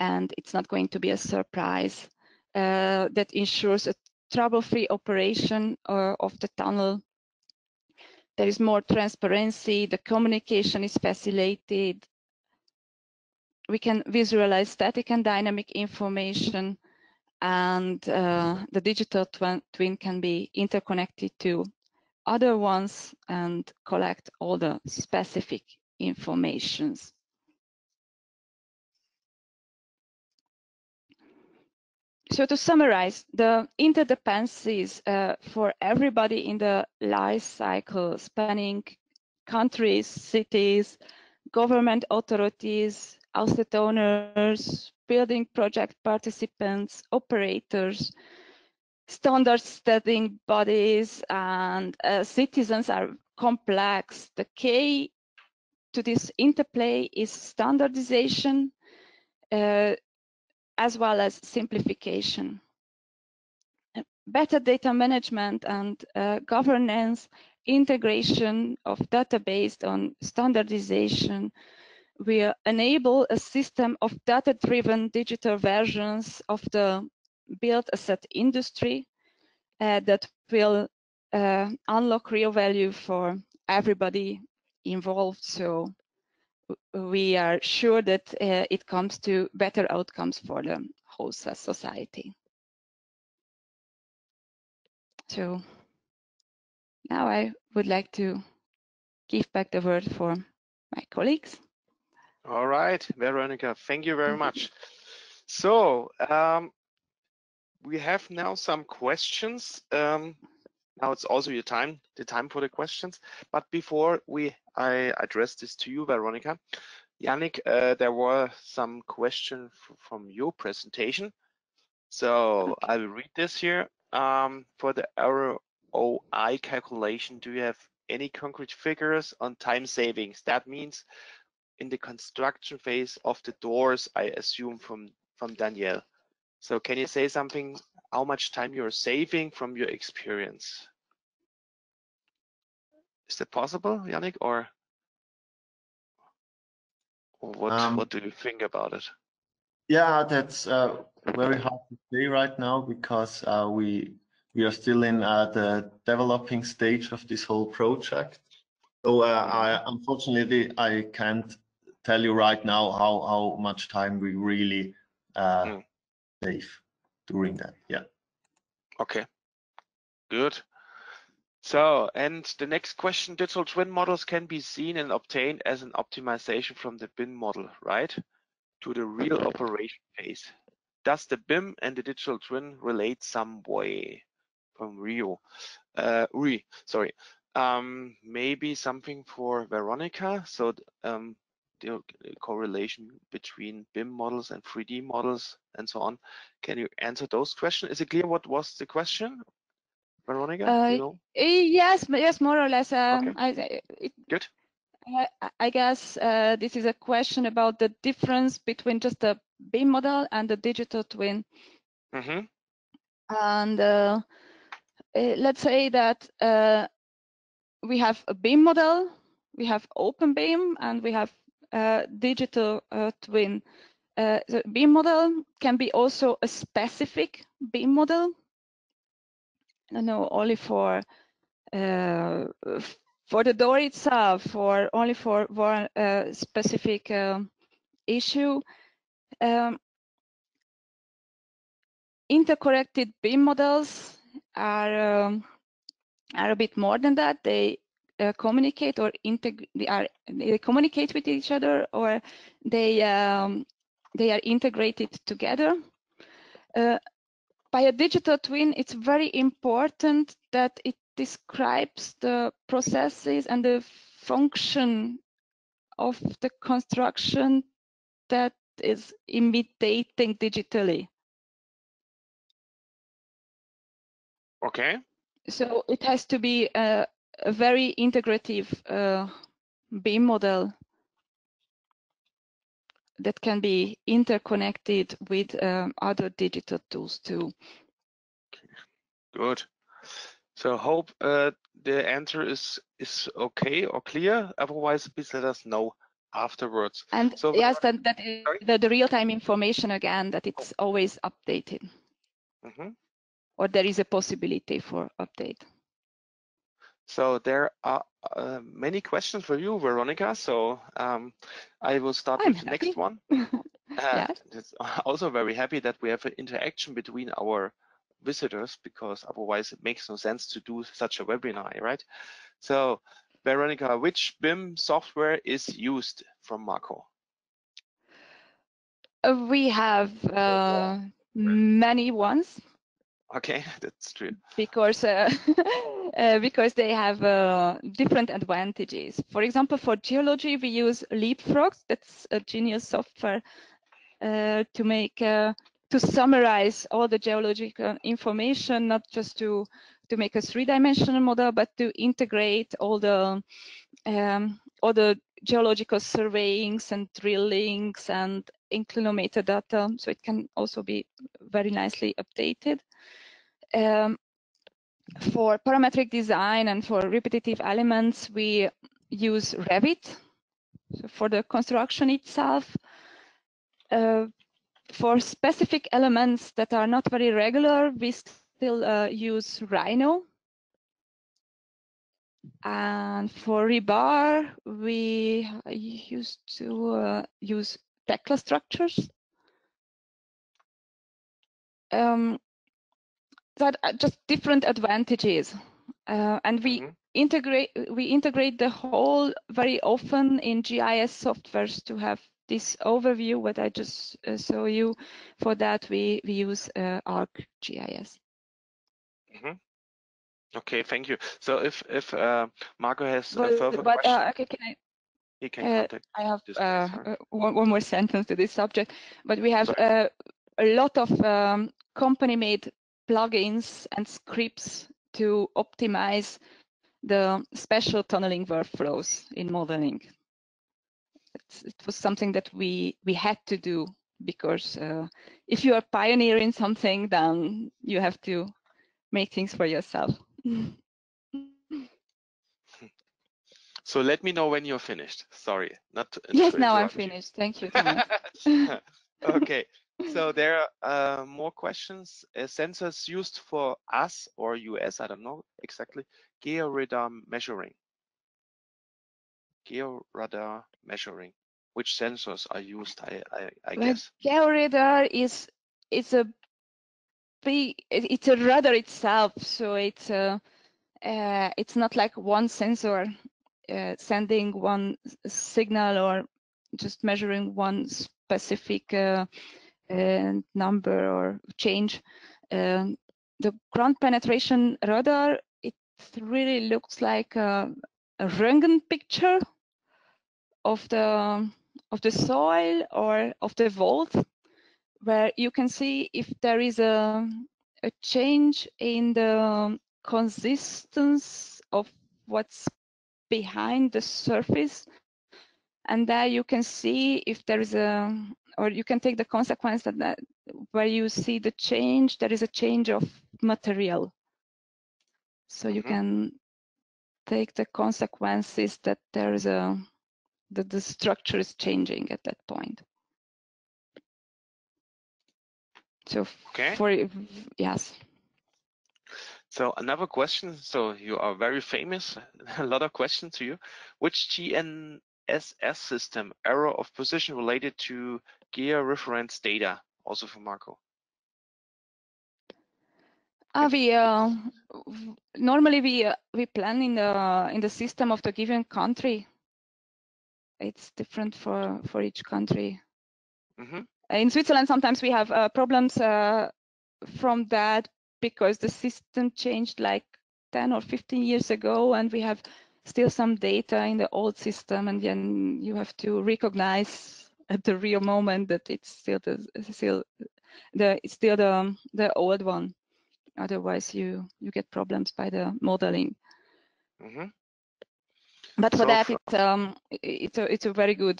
and it's not going to be a surprise. That ensures a trouble-free operation of the tunnel. There is more transparency, the communication is facilitated. We can visualize static and dynamic information, and the digital twin can be interconnected to other ones and collect all the specific informations. So to summarize, the interdependencies for everybody in the life cycle, spanning countries, cities, government authorities, asset owners, building project participants, operators, standard setting bodies, and citizens are complex. The key to this interplay is standardization, as well as simplification. Better data management and governance, integration of data based on standardization will enable a system of data-driven digital versions of the built asset industry that will unlock real value for everybody involved. So we are sure that it comes to better outcomes for the whole society. So now I would like to give back the word for my colleagues. All right, Veronica, thank you very much. So we have now some questions. Now it's also your time, the time for the questions. But before I address this to you, Veronica, Yannick, there were some questions from your presentation. So okay. I will read this here. For the ROI calculation, do you have any concrete figures on time savings? That means in the construction phase of the doors, I assume from Danielle. So can you say something, how much time you're saving from your experience? Is that possible, Yannick, or what do you think about it? Yeah, that's very hard to say right now, because we are still in the developing stage of this whole project. So unfortunately, I can't tell you right now how much time we really save during that. Yeah. Okay. Good. So, and the next question, digital twin models can be seen and obtained as an optimization from the BIM model, right? To the real operation phase. Does the BIM and the digital twin relate some way? From Rio? Uri, sorry. Maybe something for Veronica. So the correlation between BIM models and 3D models and so on. Can you answer those questions? Is it clear what was the question? Veronica, you know? Yes, more or less. Okay. Good. I guess this is a question about the difference between just the BIM model and the digital twin. And let's say that we have a BIM model, we have open BIM, and we have digital twin. The BIM model can be also a specific BIM model. I don't know, only for For the door itself, for only for one specific issue, intercorrected BIM models are a bit more than that. They communicate or they communicate with each other, or they are integrated together. By a digital twin, it's very important that it describes the processes and the function of the construction that is imitating digitally. Okay. So it has to be a very integrative BIM model that can be interconnected with other digital tools too. Okay. Good. So hope the answer is okay or clear. Otherwise, please let us know afterwards. And so yes, that is the real-time information again, that it's always updated. Mm-hmm. Or there is a possibility for update. So there are many questions for you, Veronica. So I will start with the next one. It's also very happy that we have an interaction between our visitors, because otherwise it makes no sense to do such a webinar, right? So Veronica, which BIM software is used? From Marco. We have many ones. Okay, that's true. Because because they have different advantages. For example, for geology, we use Leapfrog. That's a genius software to make to summarize all the geological information, not just to make a three-dimensional model, but to integrate all the geological surveyings and drillings and inclinometer data, so it can also be very nicely updated. For parametric design and for repetitive elements, we use Revit. So for the construction itself, for specific elements that are not very regular, we still use Rhino. And for rebar, we used to use Tekla structures. That are just different advantages, and we integrate the whole very often in GIS softwares to have this overview. What I just show you, for that we use ArcGIS. Mm-hmm. Okay, thank you. So if Marco has a further question, okay, can I? He can contact. I have one more sentence to this subject, but we have a lot of company-made plugins and scripts to optimize the special tunneling workflows in modeling. It was something that we had to do, because if you are pioneering something, then you have to make things for yourself. So let me know when you're finished. Sorry, not to, yes, now I'm finished. Thank you. Okay. So there are more questions. Sensors used for us or US, I don't know exactly, georadar measuring. Georadar measuring. Which sensors are used, I guess? Georadar is a big, it's a radar itself. So it's not like one sensor sending one signal or just measuring one specific number or change. The ground penetration radar, it really looks like a Röntgen picture of the soil or of the vault, where you can see if there is a change in the consistency of what's behind the surface, and there you can see if there is a, or you can take the consequence that where you see the change, there is a change of material. So you can take the consequences that there is a, that the structure is changing at that point. So, yes. So another question. So you are very famous. A lot of questions to you. Which GNSS system error of position related to gear reference data? Also for Marco. Normally we plan in the system of the given country. It's different for each country. Mm-hmm. In Switzerland, sometimes we have problems from that because the system changed like 10 or 15 years ago, and we have still some data in the old system, and then you have to recognize at the real moment that it's still the old one. Otherwise, you get problems by the modeling. Mm-hmm. But for that, it's a very good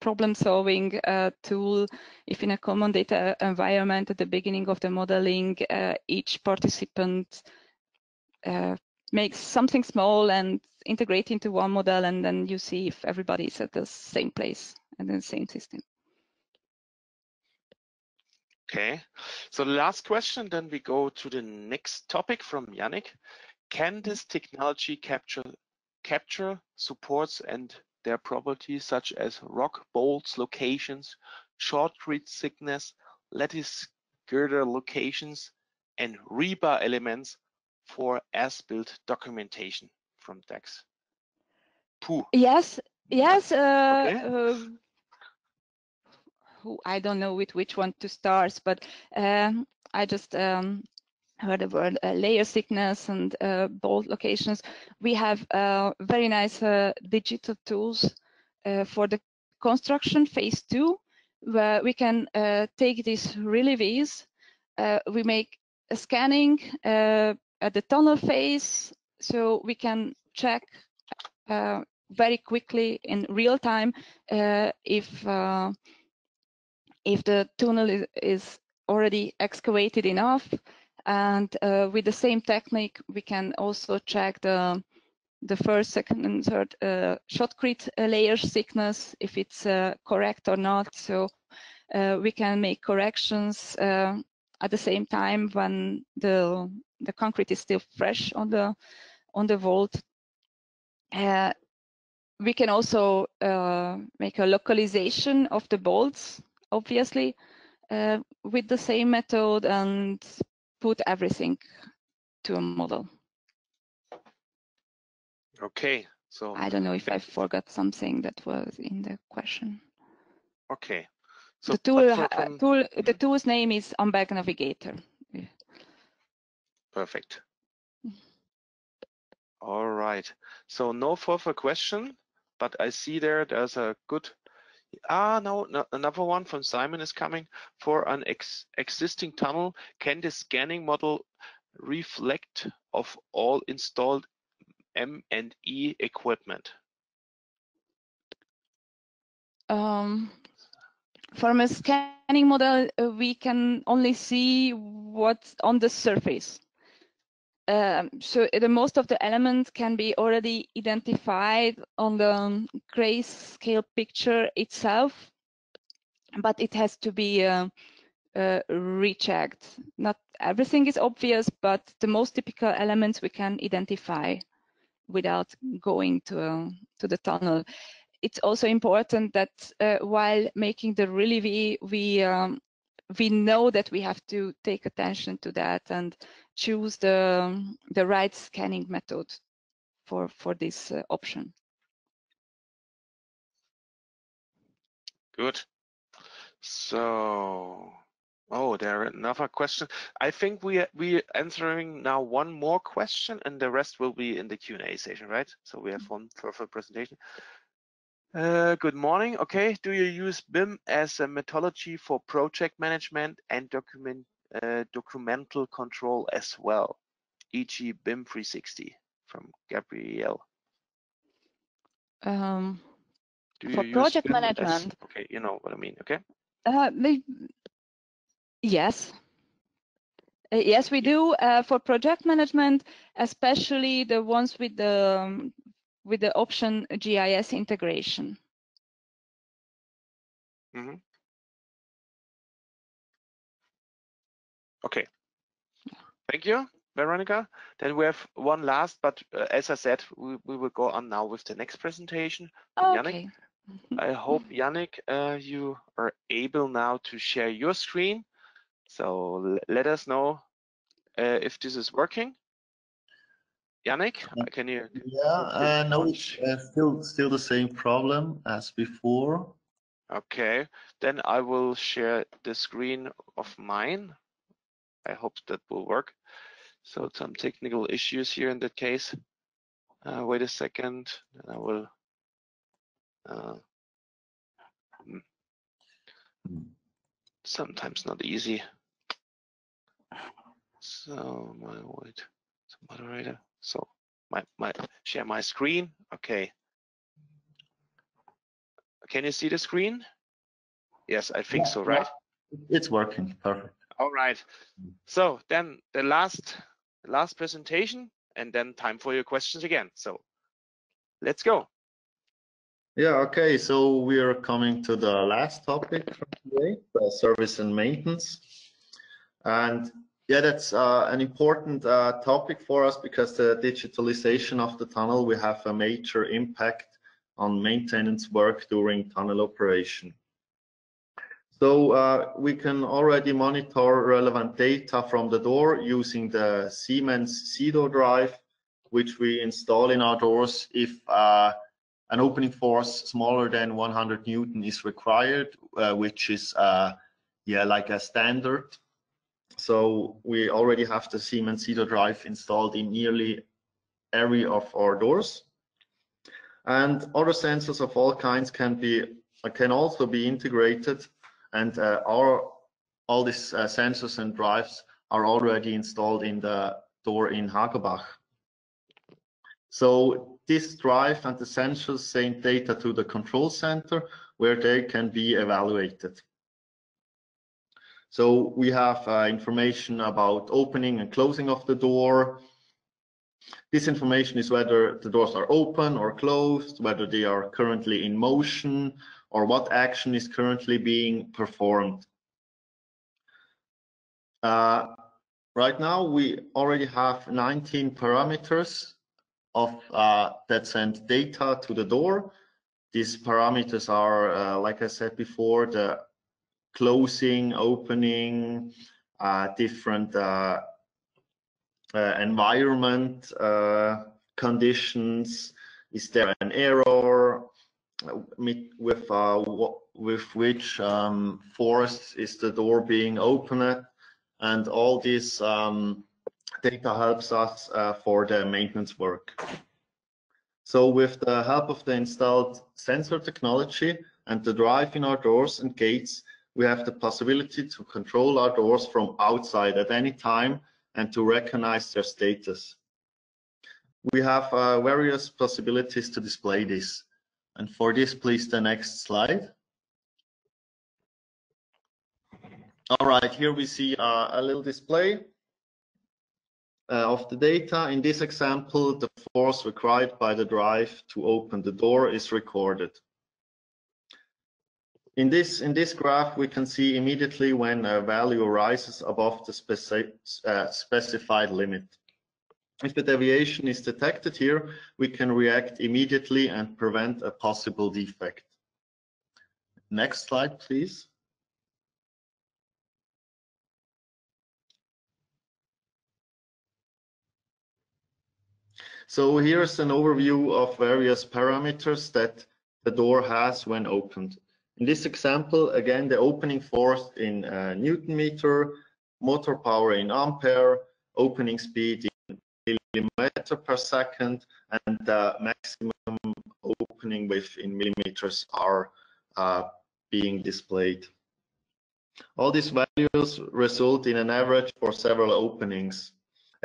problem-solving tool. If in a common data environment at the beginning of the modeling, each participant makes something small and integrate into one model, and then you see if everybody is at the same place and in the same system. Okay, so the last question, then we go to the next topic from Yannick. Can this technology capture supports and their properties such as rock bolts locations, short reach thickness, lattice girder locations, and rebar elements for as-built documentation from DAX? Pooh. Yes. Okay. I don't know with which one to start, but I just heard the word layer thickness and bolt locations. We have very nice digital tools for the construction phase 2, where we can take these relevies. We make a scanning at the tunnel phase, so we can check very quickly in real time if the tunnel is already excavated enough. And with the same technique, we can also check the first, second, and third shotcrete layer thickness, if it's correct or not. So we can make corrections at the same time when the concrete is still fresh on the vault. We can also make a localization of the bolts, obviously, with the same method, and put everything to a model. Okay, so I don't know if I forgot something that was in the question. Okay, so the tool's name is Amberg Navigator. Yeah. Perfect. All right, so no further question, but I see there's a good. No, another one from Simon is coming. For an existing tunnel, can the scanning model reflect of all installed M&E equipment? From a scanning model, we can only see what's on the surface. So most of the elements can be already identified on the grayscale picture itself, but it has to be rechecked. Not everything is obvious, but the most typical elements we can identify without going to the tunnel. It's also important that while making the relevé, we know that we have to take attention to that and choose the right scanning method for this option. Good. So, there are another question. I think we are answering now one more question, and the rest will be in the Q&A session, right? So we have one further presentation. Good morning. Okay, do you use BIM as a methodology for project management and documental control as well, e.g. BIM 360 from Gabrielle? For project management? Okay, you know what I mean, okay? Yes. Yes, we do. For project management, especially the ones with the option GIS integration. Mm-hmm. Okay, thank you. Veronica. Then we have one last, but as I said, we will go on now with the next presentation. Okay. Yannick, I hope, Yannick, you are able now to share your screen. So let us know if this is working. Yannick, can you? Yeah, no, it's still the same problem as before. Okay, then I will share the screen of mine. I hope that will work. So some technical issues here in that case. Wait a second, and I will. Sometimes not easy. So my moderator. So my share my screen. Okay. Can you see the screen? Yes, I think so, right? It's working, perfect. All right. So then the last presentation, and then time for your questions again. So let's go. Yeah, okay. So we are coming to the last topic from today, the service and maintenance. And yeah, that's an important topic for us because the digitalization of the tunnel will have a major impact on maintenance work during tunnel operation. So we can already monitor relevant data from the door using the Siemens Cedor drive, which we install in our doors if an opening force smaller than 100 Newton is required, which is like a standard. So we already have the Siemens Cedor drive installed in nearly every of our doors. And other sensors of all kinds can also be integrated, and all these sensors and drives are already installed in the door in Hagerbach. So this drive and the sensors send data to the control center where they can be evaluated. So we have information about opening and closing of the door. This information is whether the doors are open or closed, whether they are currently in motion, or what action is currently being performed. Right now, we already have 19 parameters of that send data to the door. These parameters are, like I said before, the closing, opening, different environment conditions. Is there an error? With which force is the door being opened? And all this data helps us for the maintenance work. So with the help of the installed sensor technology and the drive in our doors and gates, we have the possibility to control our doors from outside at any time and to recognize their status. We have various possibilities to display this. And for this, please, the next slide. All right, here we see a little display of the data. In this example, the force required by the drive to open the door is recorded. In this graph, we can see immediately when a value rises above the specified limit. If the deviation is detected here, we can react immediately and prevent a possible defect. Next slide, please. So here's an overview of various parameters that the door has when opened. In this example, again, the opening force in Newton meter, motor power in ampere, opening speed in millimeter per second, and the maximum opening width in millimeters are being displayed. All these values result in an average for several openings.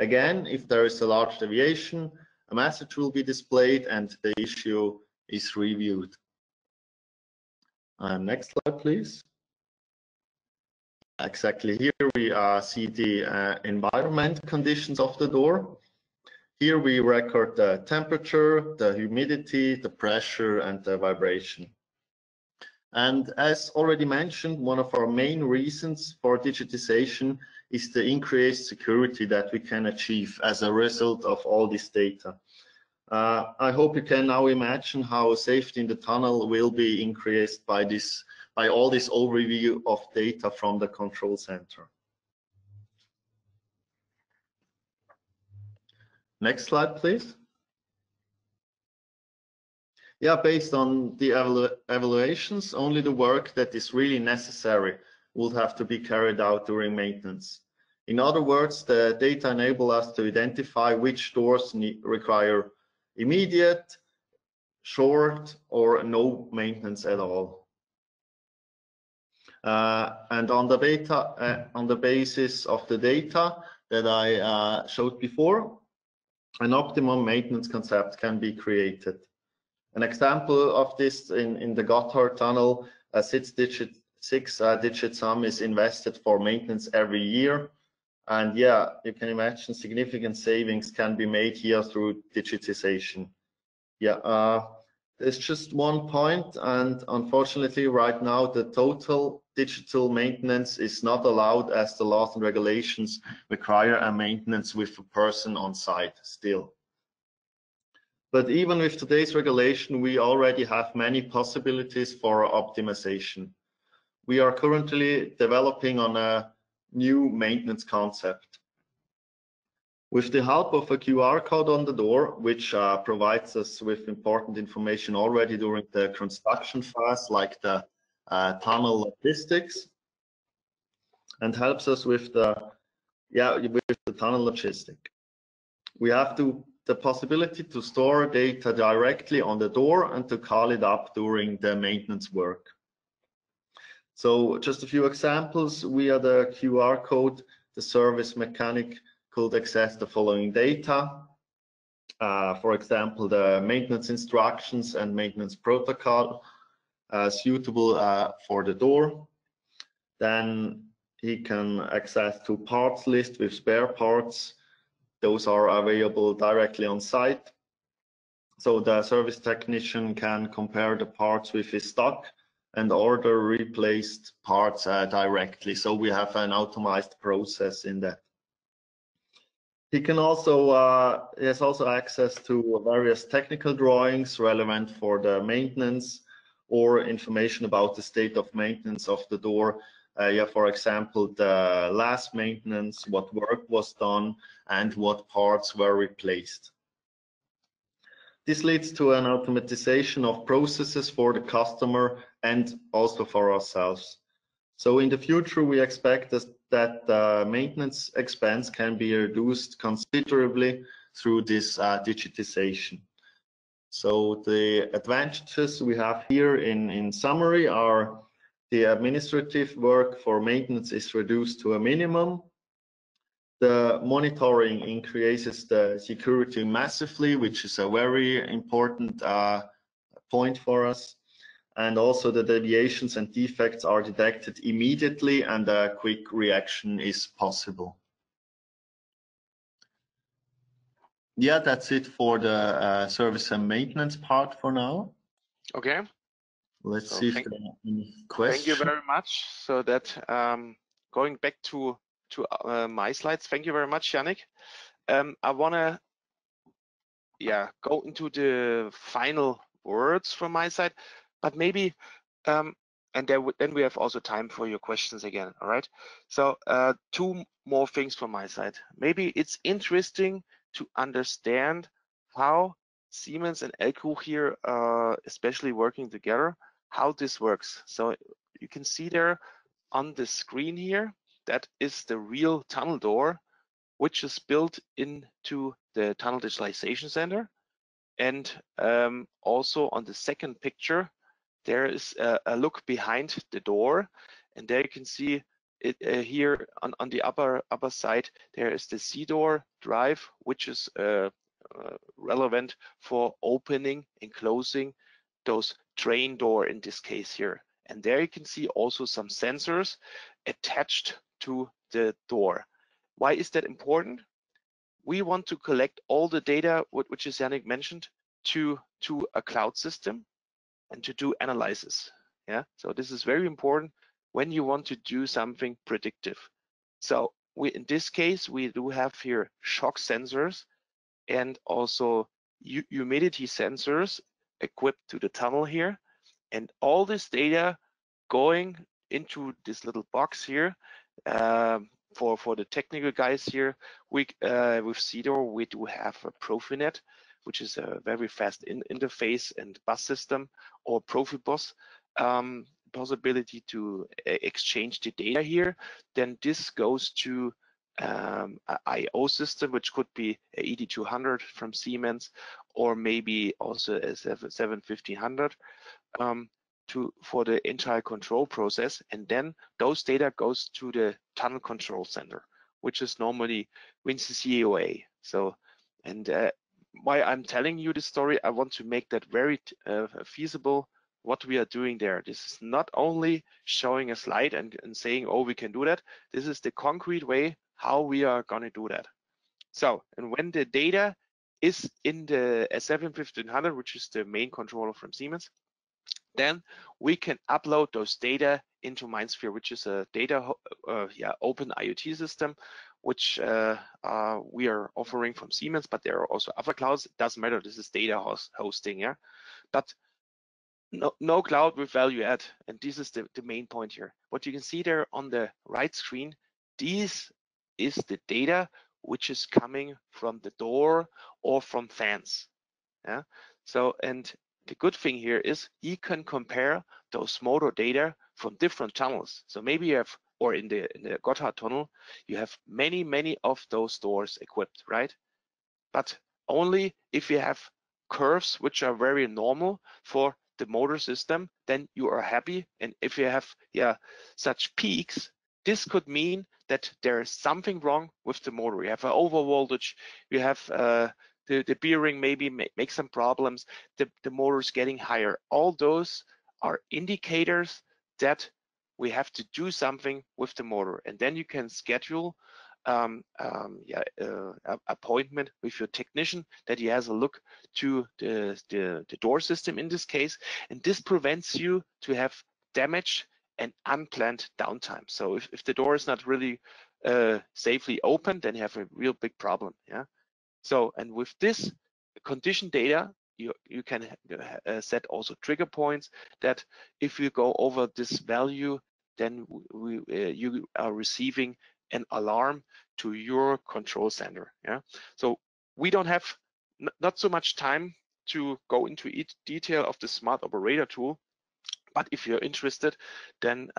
Again, if there is a large deviation, a message will be displayed and the issue is reviewed. Next slide, please. Exactly, here we see the environment conditions of the door. Here we record the temperature, the humidity, the pressure, and the vibration. And as already mentioned, one of our main reasons for digitization is the increased security that we can achieve as a result of all this data. I hope you can now imagine how safety in the tunnel will be increased by this, by all this overview of data from the control center. Next slide, please. Yeah, based on the evaluations, only the work that is really necessary will have to be carried out during maintenance. In other words, the data enable us to identify which doors require immediate, short, or no maintenance at all. And on the data, on the basis of the data that I showed before, an optimum maintenance concept can be created. An example of this in the Gotthard tunnel, a six-digit sum is invested for maintenance every year. And yeah, you can imagine significant savings can be made here through digitization. Yeah, it's just one point, and unfortunately right now the total digital maintenance is not allowed as the laws and regulations require a maintenance with a person on site still. But even with today's regulation, we already have many possibilities for optimization. We are currently developing on a new maintenance concept. With the help of a QR code on the door, which provides us with important information already during the construction phase, like the tunnel logistics, and helps us with the tunnel logistic. We have the possibility to store data directly on the door and to call it up during the maintenance work. So just a few examples. Via the QR code, the service mechanic could access the following data. For example, the maintenance instructions and maintenance protocol suitable for the door. Then he can access to parts list with spare parts. Those are available directly on site. So the service technician can compare the parts with his stock and order replaced parts directly. So we have an automated process in that. He can also has access to various technical drawings relevant for the maintenance or information about the state of maintenance of the door. For example, the last maintenance, what work was done, and what parts were replaced. This leads to an automatization of processes for the customer and also for ourselves. So in the future, we expect that the maintenance expense can be reduced considerably through this digitization. So the advantages we have here in summary are: the administrative work for maintenance is reduced to a minimum. The monitoring increases the security massively, which is a very important point for us. And also the deviations and defects are detected immediately and a quick reaction is possible. Yeah, that's it for the service and maintenance part for now. Okay. Let's see if there are any questions. Thank you very much. So that going back to my slides. Thank you very much, Yannick. I want to go into the final words from my side, but maybe and then we have also time for your questions again. All right. So two more things from my side. Maybe it's interesting to understand how Siemens and Elkuch here, especially working together, how this works. So you can see there on the screen here, that is the real tunnel door, which is built into the Tunnel Digitalization Center. And also on the second picture, there is a look behind the door. And there you can see it here on the upper side, there is the Cedor drive, which is relevant for opening and closing those train door in this case here. And there you can see also some sensors attached to the door. Why is that important? We want to collect all the data, which is Yannick mentioned, to a cloud system and to do analysis. Yeah, so this is very important when you want to do something predictive. So in this case, we do have here shock sensors and also humidity sensors equipped to the tunnel here. And all this data going into this little box here for the technical guys here. We with Cedor, we do have a Profinet, which is a very fast interface and bus system, or Profibus, possibility to exchange the data here. Then this goes to an I/O system, which could be a 8200 from Siemens, or maybe also a 71500 for the entire control process. And then those data goes to the tunnel control center, which is normally WinCC OA. So, and why I'm telling you this story, I want to make that very feasible, what we are doing there. This is not only showing a slide and saying, oh, we can do that. This is the concrete way how we are going to do that. So, and when the data is in the S7-1500, which is the main controller from Siemens, then we can upload those data into MindSphere, which is a data open IoT system, which we are offering from Siemens, but there are also other clouds. It doesn't matter. This is data hosting, yeah. But no cloud with value add, and this is the main point here. What you can see there on the right screen, this is the data which is coming from the door or from fans. Yeah. So, and the good thing here is you can compare those motor data from different tunnels. So maybe you have, or in the Gotthard tunnel, you have many of those doors equipped, right? But only if you have curves which are very normal for the motor system, then you are happy. And if you have such peaks, this could mean that there is something wrong with the motor. You have an over voltage, you have the bearing maybe make some problems, the motor is getting higher. All those are indicators that we have to do something with the motor. And then you can schedule appointment with your technician, that he has a look to the door system in this case, and this prevents you to have damage and unplanned downtime. So if the door is not really safely open, then you have a real big problem, yeah. So, and with this condition data, you can set also trigger points that if you go over this value, then you are receiving an alarm to your control center. Yeah. So we don't have not so much time to go into each detail of the smart operator tool, but if you're interested, then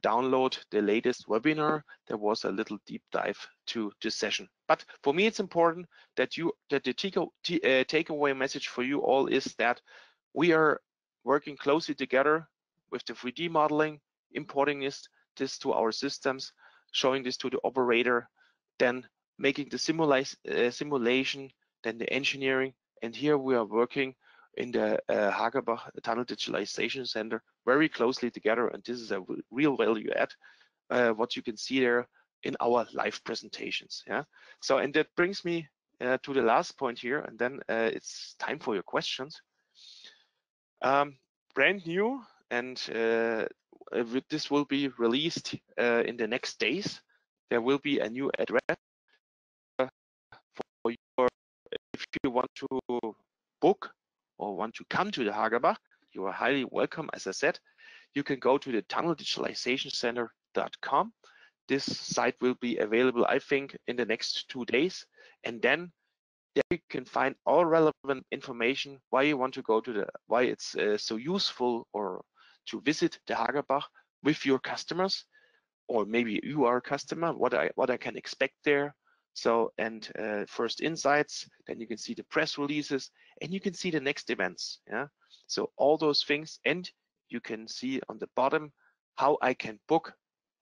download the latest webinar. There was a little deep dive to this session. But for me, it's important that the takeaway message for you all is that we are working closely together with the 3D modeling, importing this to our systems, showing this to the operator, then making the simulation, then the engineering. And here we are working in the Hagerbach Tunnel Digitalization Center very closely together. And this is a real value add, what you can see there in our live presentations. Yeah. So, and that brings me to the last point here, and then it's time for your questions. Brand new, and this will be released in the next days. There will be a new address for your, if you want to book or want to come to the Hagerbach, you are highly welcome. As I said, you can go to the tunneldigitalizationcenter.com. This site will be available, I think, in the next 2 days, and then there you can find all relevant information why you want to go to the, why it's so useful or to visit the Hagerbach with your customers, or maybe you are a customer, what I can expect there. So, and first insights, then you can see the press releases, and you can see the next events. Yeah. So all those things, and you can see on the bottom how I can book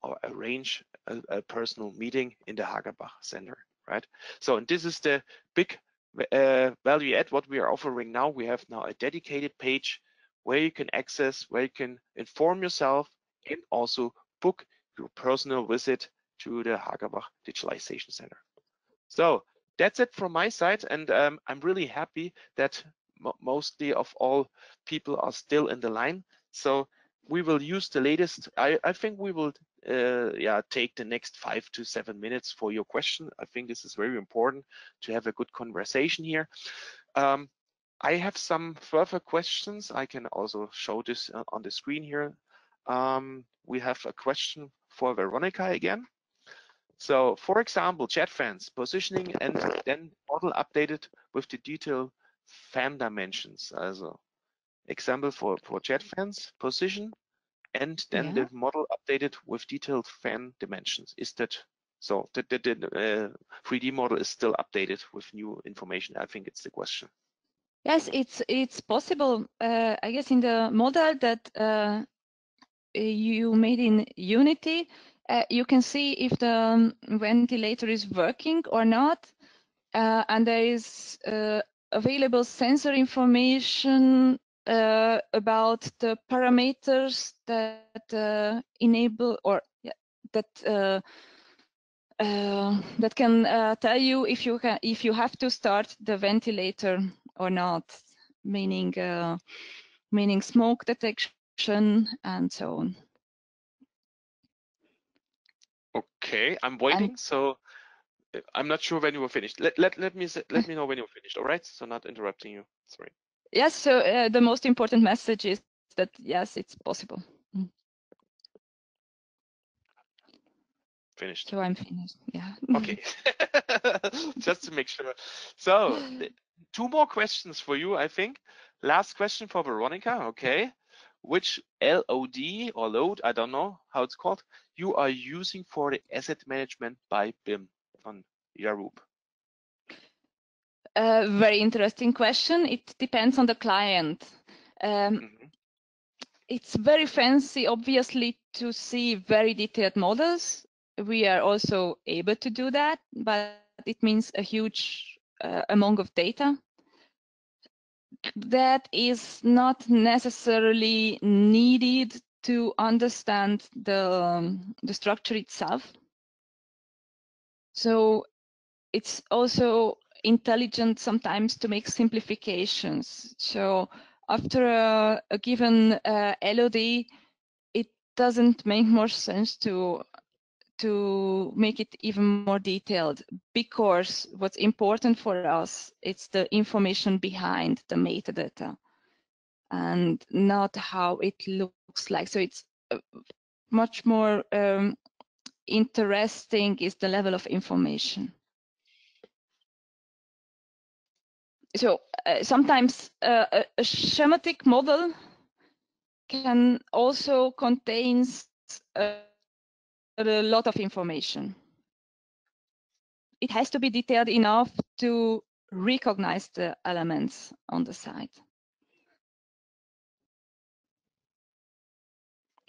or arrange a personal meeting in the Hagerbach Center, right? So, and this is the big value add what we are offering now. We have now a dedicated page where you can access, where you can inform yourself, and also book your personal visit to the Hagerbach Digitalization Center. So that's it from my side, and I'm really happy that mostly of all people are still in the line. So we will use the latest, I think we will take the next 5 to 7 minutes for your question. I think this is very important to have a good conversation here. I have some further questions. I can also show this on the screen here. We have a question for Veronica again. So, for example, jet fans, positioning, and then model updated with the detailed fan dimensions. Also, example for jet fans, position, and then the model updated with detailed fan dimensions. Is that so? The 3D model is still updated with new information. I think it's the question. Yes, it's possible. I guess in the model that you made in Unity, you can see if the ventilator is working or not, and there is available sensor information about the parameters that enable or that can tell you if you have to start the ventilator or not, meaning smoke detection and so on. Okay, I'm waiting. So I'm not sure when you were finished. Let me know when you're finished. All right. So not interrupting you. Sorry. Yes. So the most important message is that yes, it's possible. Finished. So I'm finished. Yeah. Okay. Just to make sure. So 2 more questions for you, I think. Last question for Veronica. Okay. Which LOD or load, I don't know how it's called, you are using for the asset management by BIM on Yaroop? Very interesting question. It depends on the client. It's very fancy, obviously, to see very detailed models. We are also able to do that, but it means a huge amount of data. That is not necessarily needed to understand the structure itself. So it's also intelligent sometimes to make simplifications. So after a given LOD, it doesn't make more sense to make it even more detailed, because what's important for us, it's the information behind the metadata and not how it looks like. So it's much more interesting is the level of information. So sometimes a schematic model can also contain a lot of information. It has to be detailed enough to recognize the elements on the site.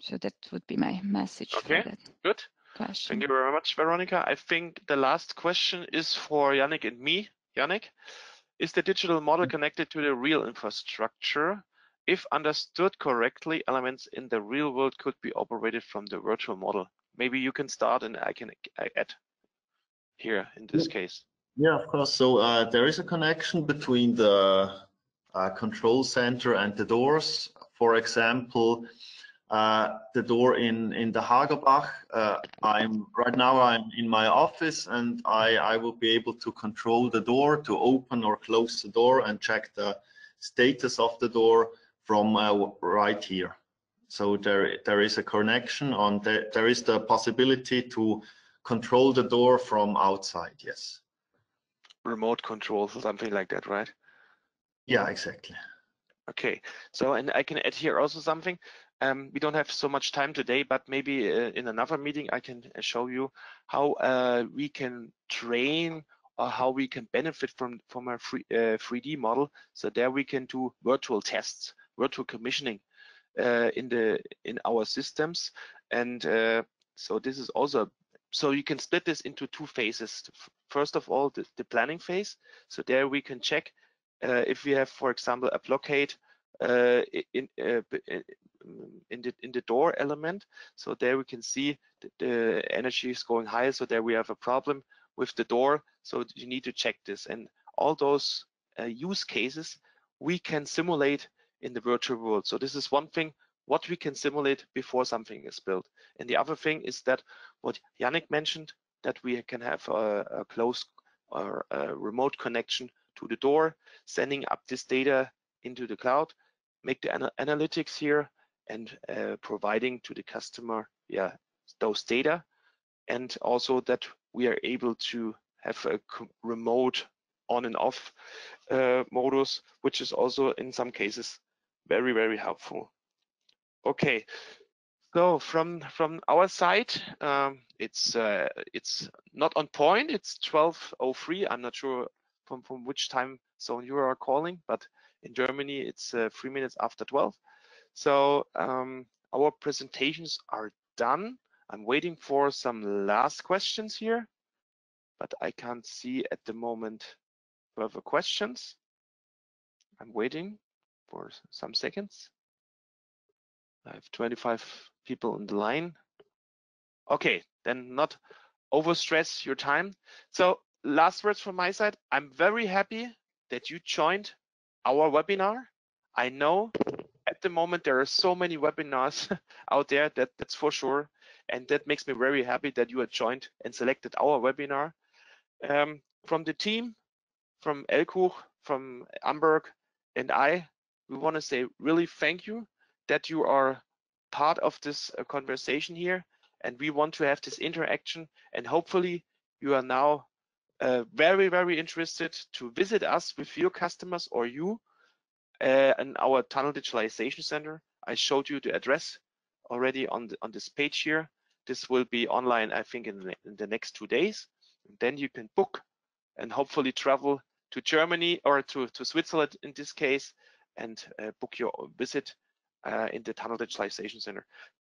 So that would be my message. Okay, for that good question. Thank you very much, Veronica. I think the last question is for Yannick and me. Yannick, is the digital model connected to the real infrastructure? If understood correctly, elements in the real world could be operated from the virtual model. Maybe you can start and I can add here in this case. Yeah, of course. So there is a connection between the control center and the doors. For example, the door in the Hagerbach. Right now I'm in my office, and I will be able to control the door, to open or close the door and check the status of the door from right here. So there is a connection on the, there is the possibility to control the door from outside. Yes. Remote control, something like that, right? Yeah, exactly. Okay. So, and I can add here also something. We don't have so much time today, but maybe in another meeting, I can show you how we can train or how we can benefit from a 3D model. So there we can do virtual tests, virtual commissioning. In our systems, and so this is also, so you can split this into 2 phases. First of all, the planning phase. So there we can check if we have, for example, a blockade in the door element. So there we can see the energy is going high. So there we have a problem with the door. So you need to check this, and all those use cases we can simulate in the virtual world. So this is one thing what we can simulate before something is built. And the other thing is that what Yannick mentioned, that we can have a close or a remote connection to the door, sending up this data into the cloud, make the analytics here, and providing to the customer those data, and also that we are able to have a remote on and off modus, which is also in some cases very, very helpful. Okay, so from our side, it's not on point. It's 12:03. I'm not sure from which time zone you are calling, but in Germany it's 3 minutes after 12. So our presentations are done. I'm waiting for some last questions here, but I can't see at the moment further questions. I'm waiting for some seconds. I have 25 people on the line. Okay, then not overstress your time. So last words from my side. I'm very happy that you joined our webinar. I know at the moment there are so many webinars out there, that's for sure. And that makes me very happy that you have joined and selected our webinar. From the team, from Elkuch, from Amberg, and I, we want to say really thank you that you are part of this conversation here. And we want to have this interaction. And hopefully you are now very, very interested to visit us with your customers or you in our Tunnel Digitalization Center. I showed you the address already on this page here. This will be online, I think, in the next 2 days. And then you can book and hopefully travel to Germany or to Switzerland in this case, and book your visit in the Tunnel Digitalization Center.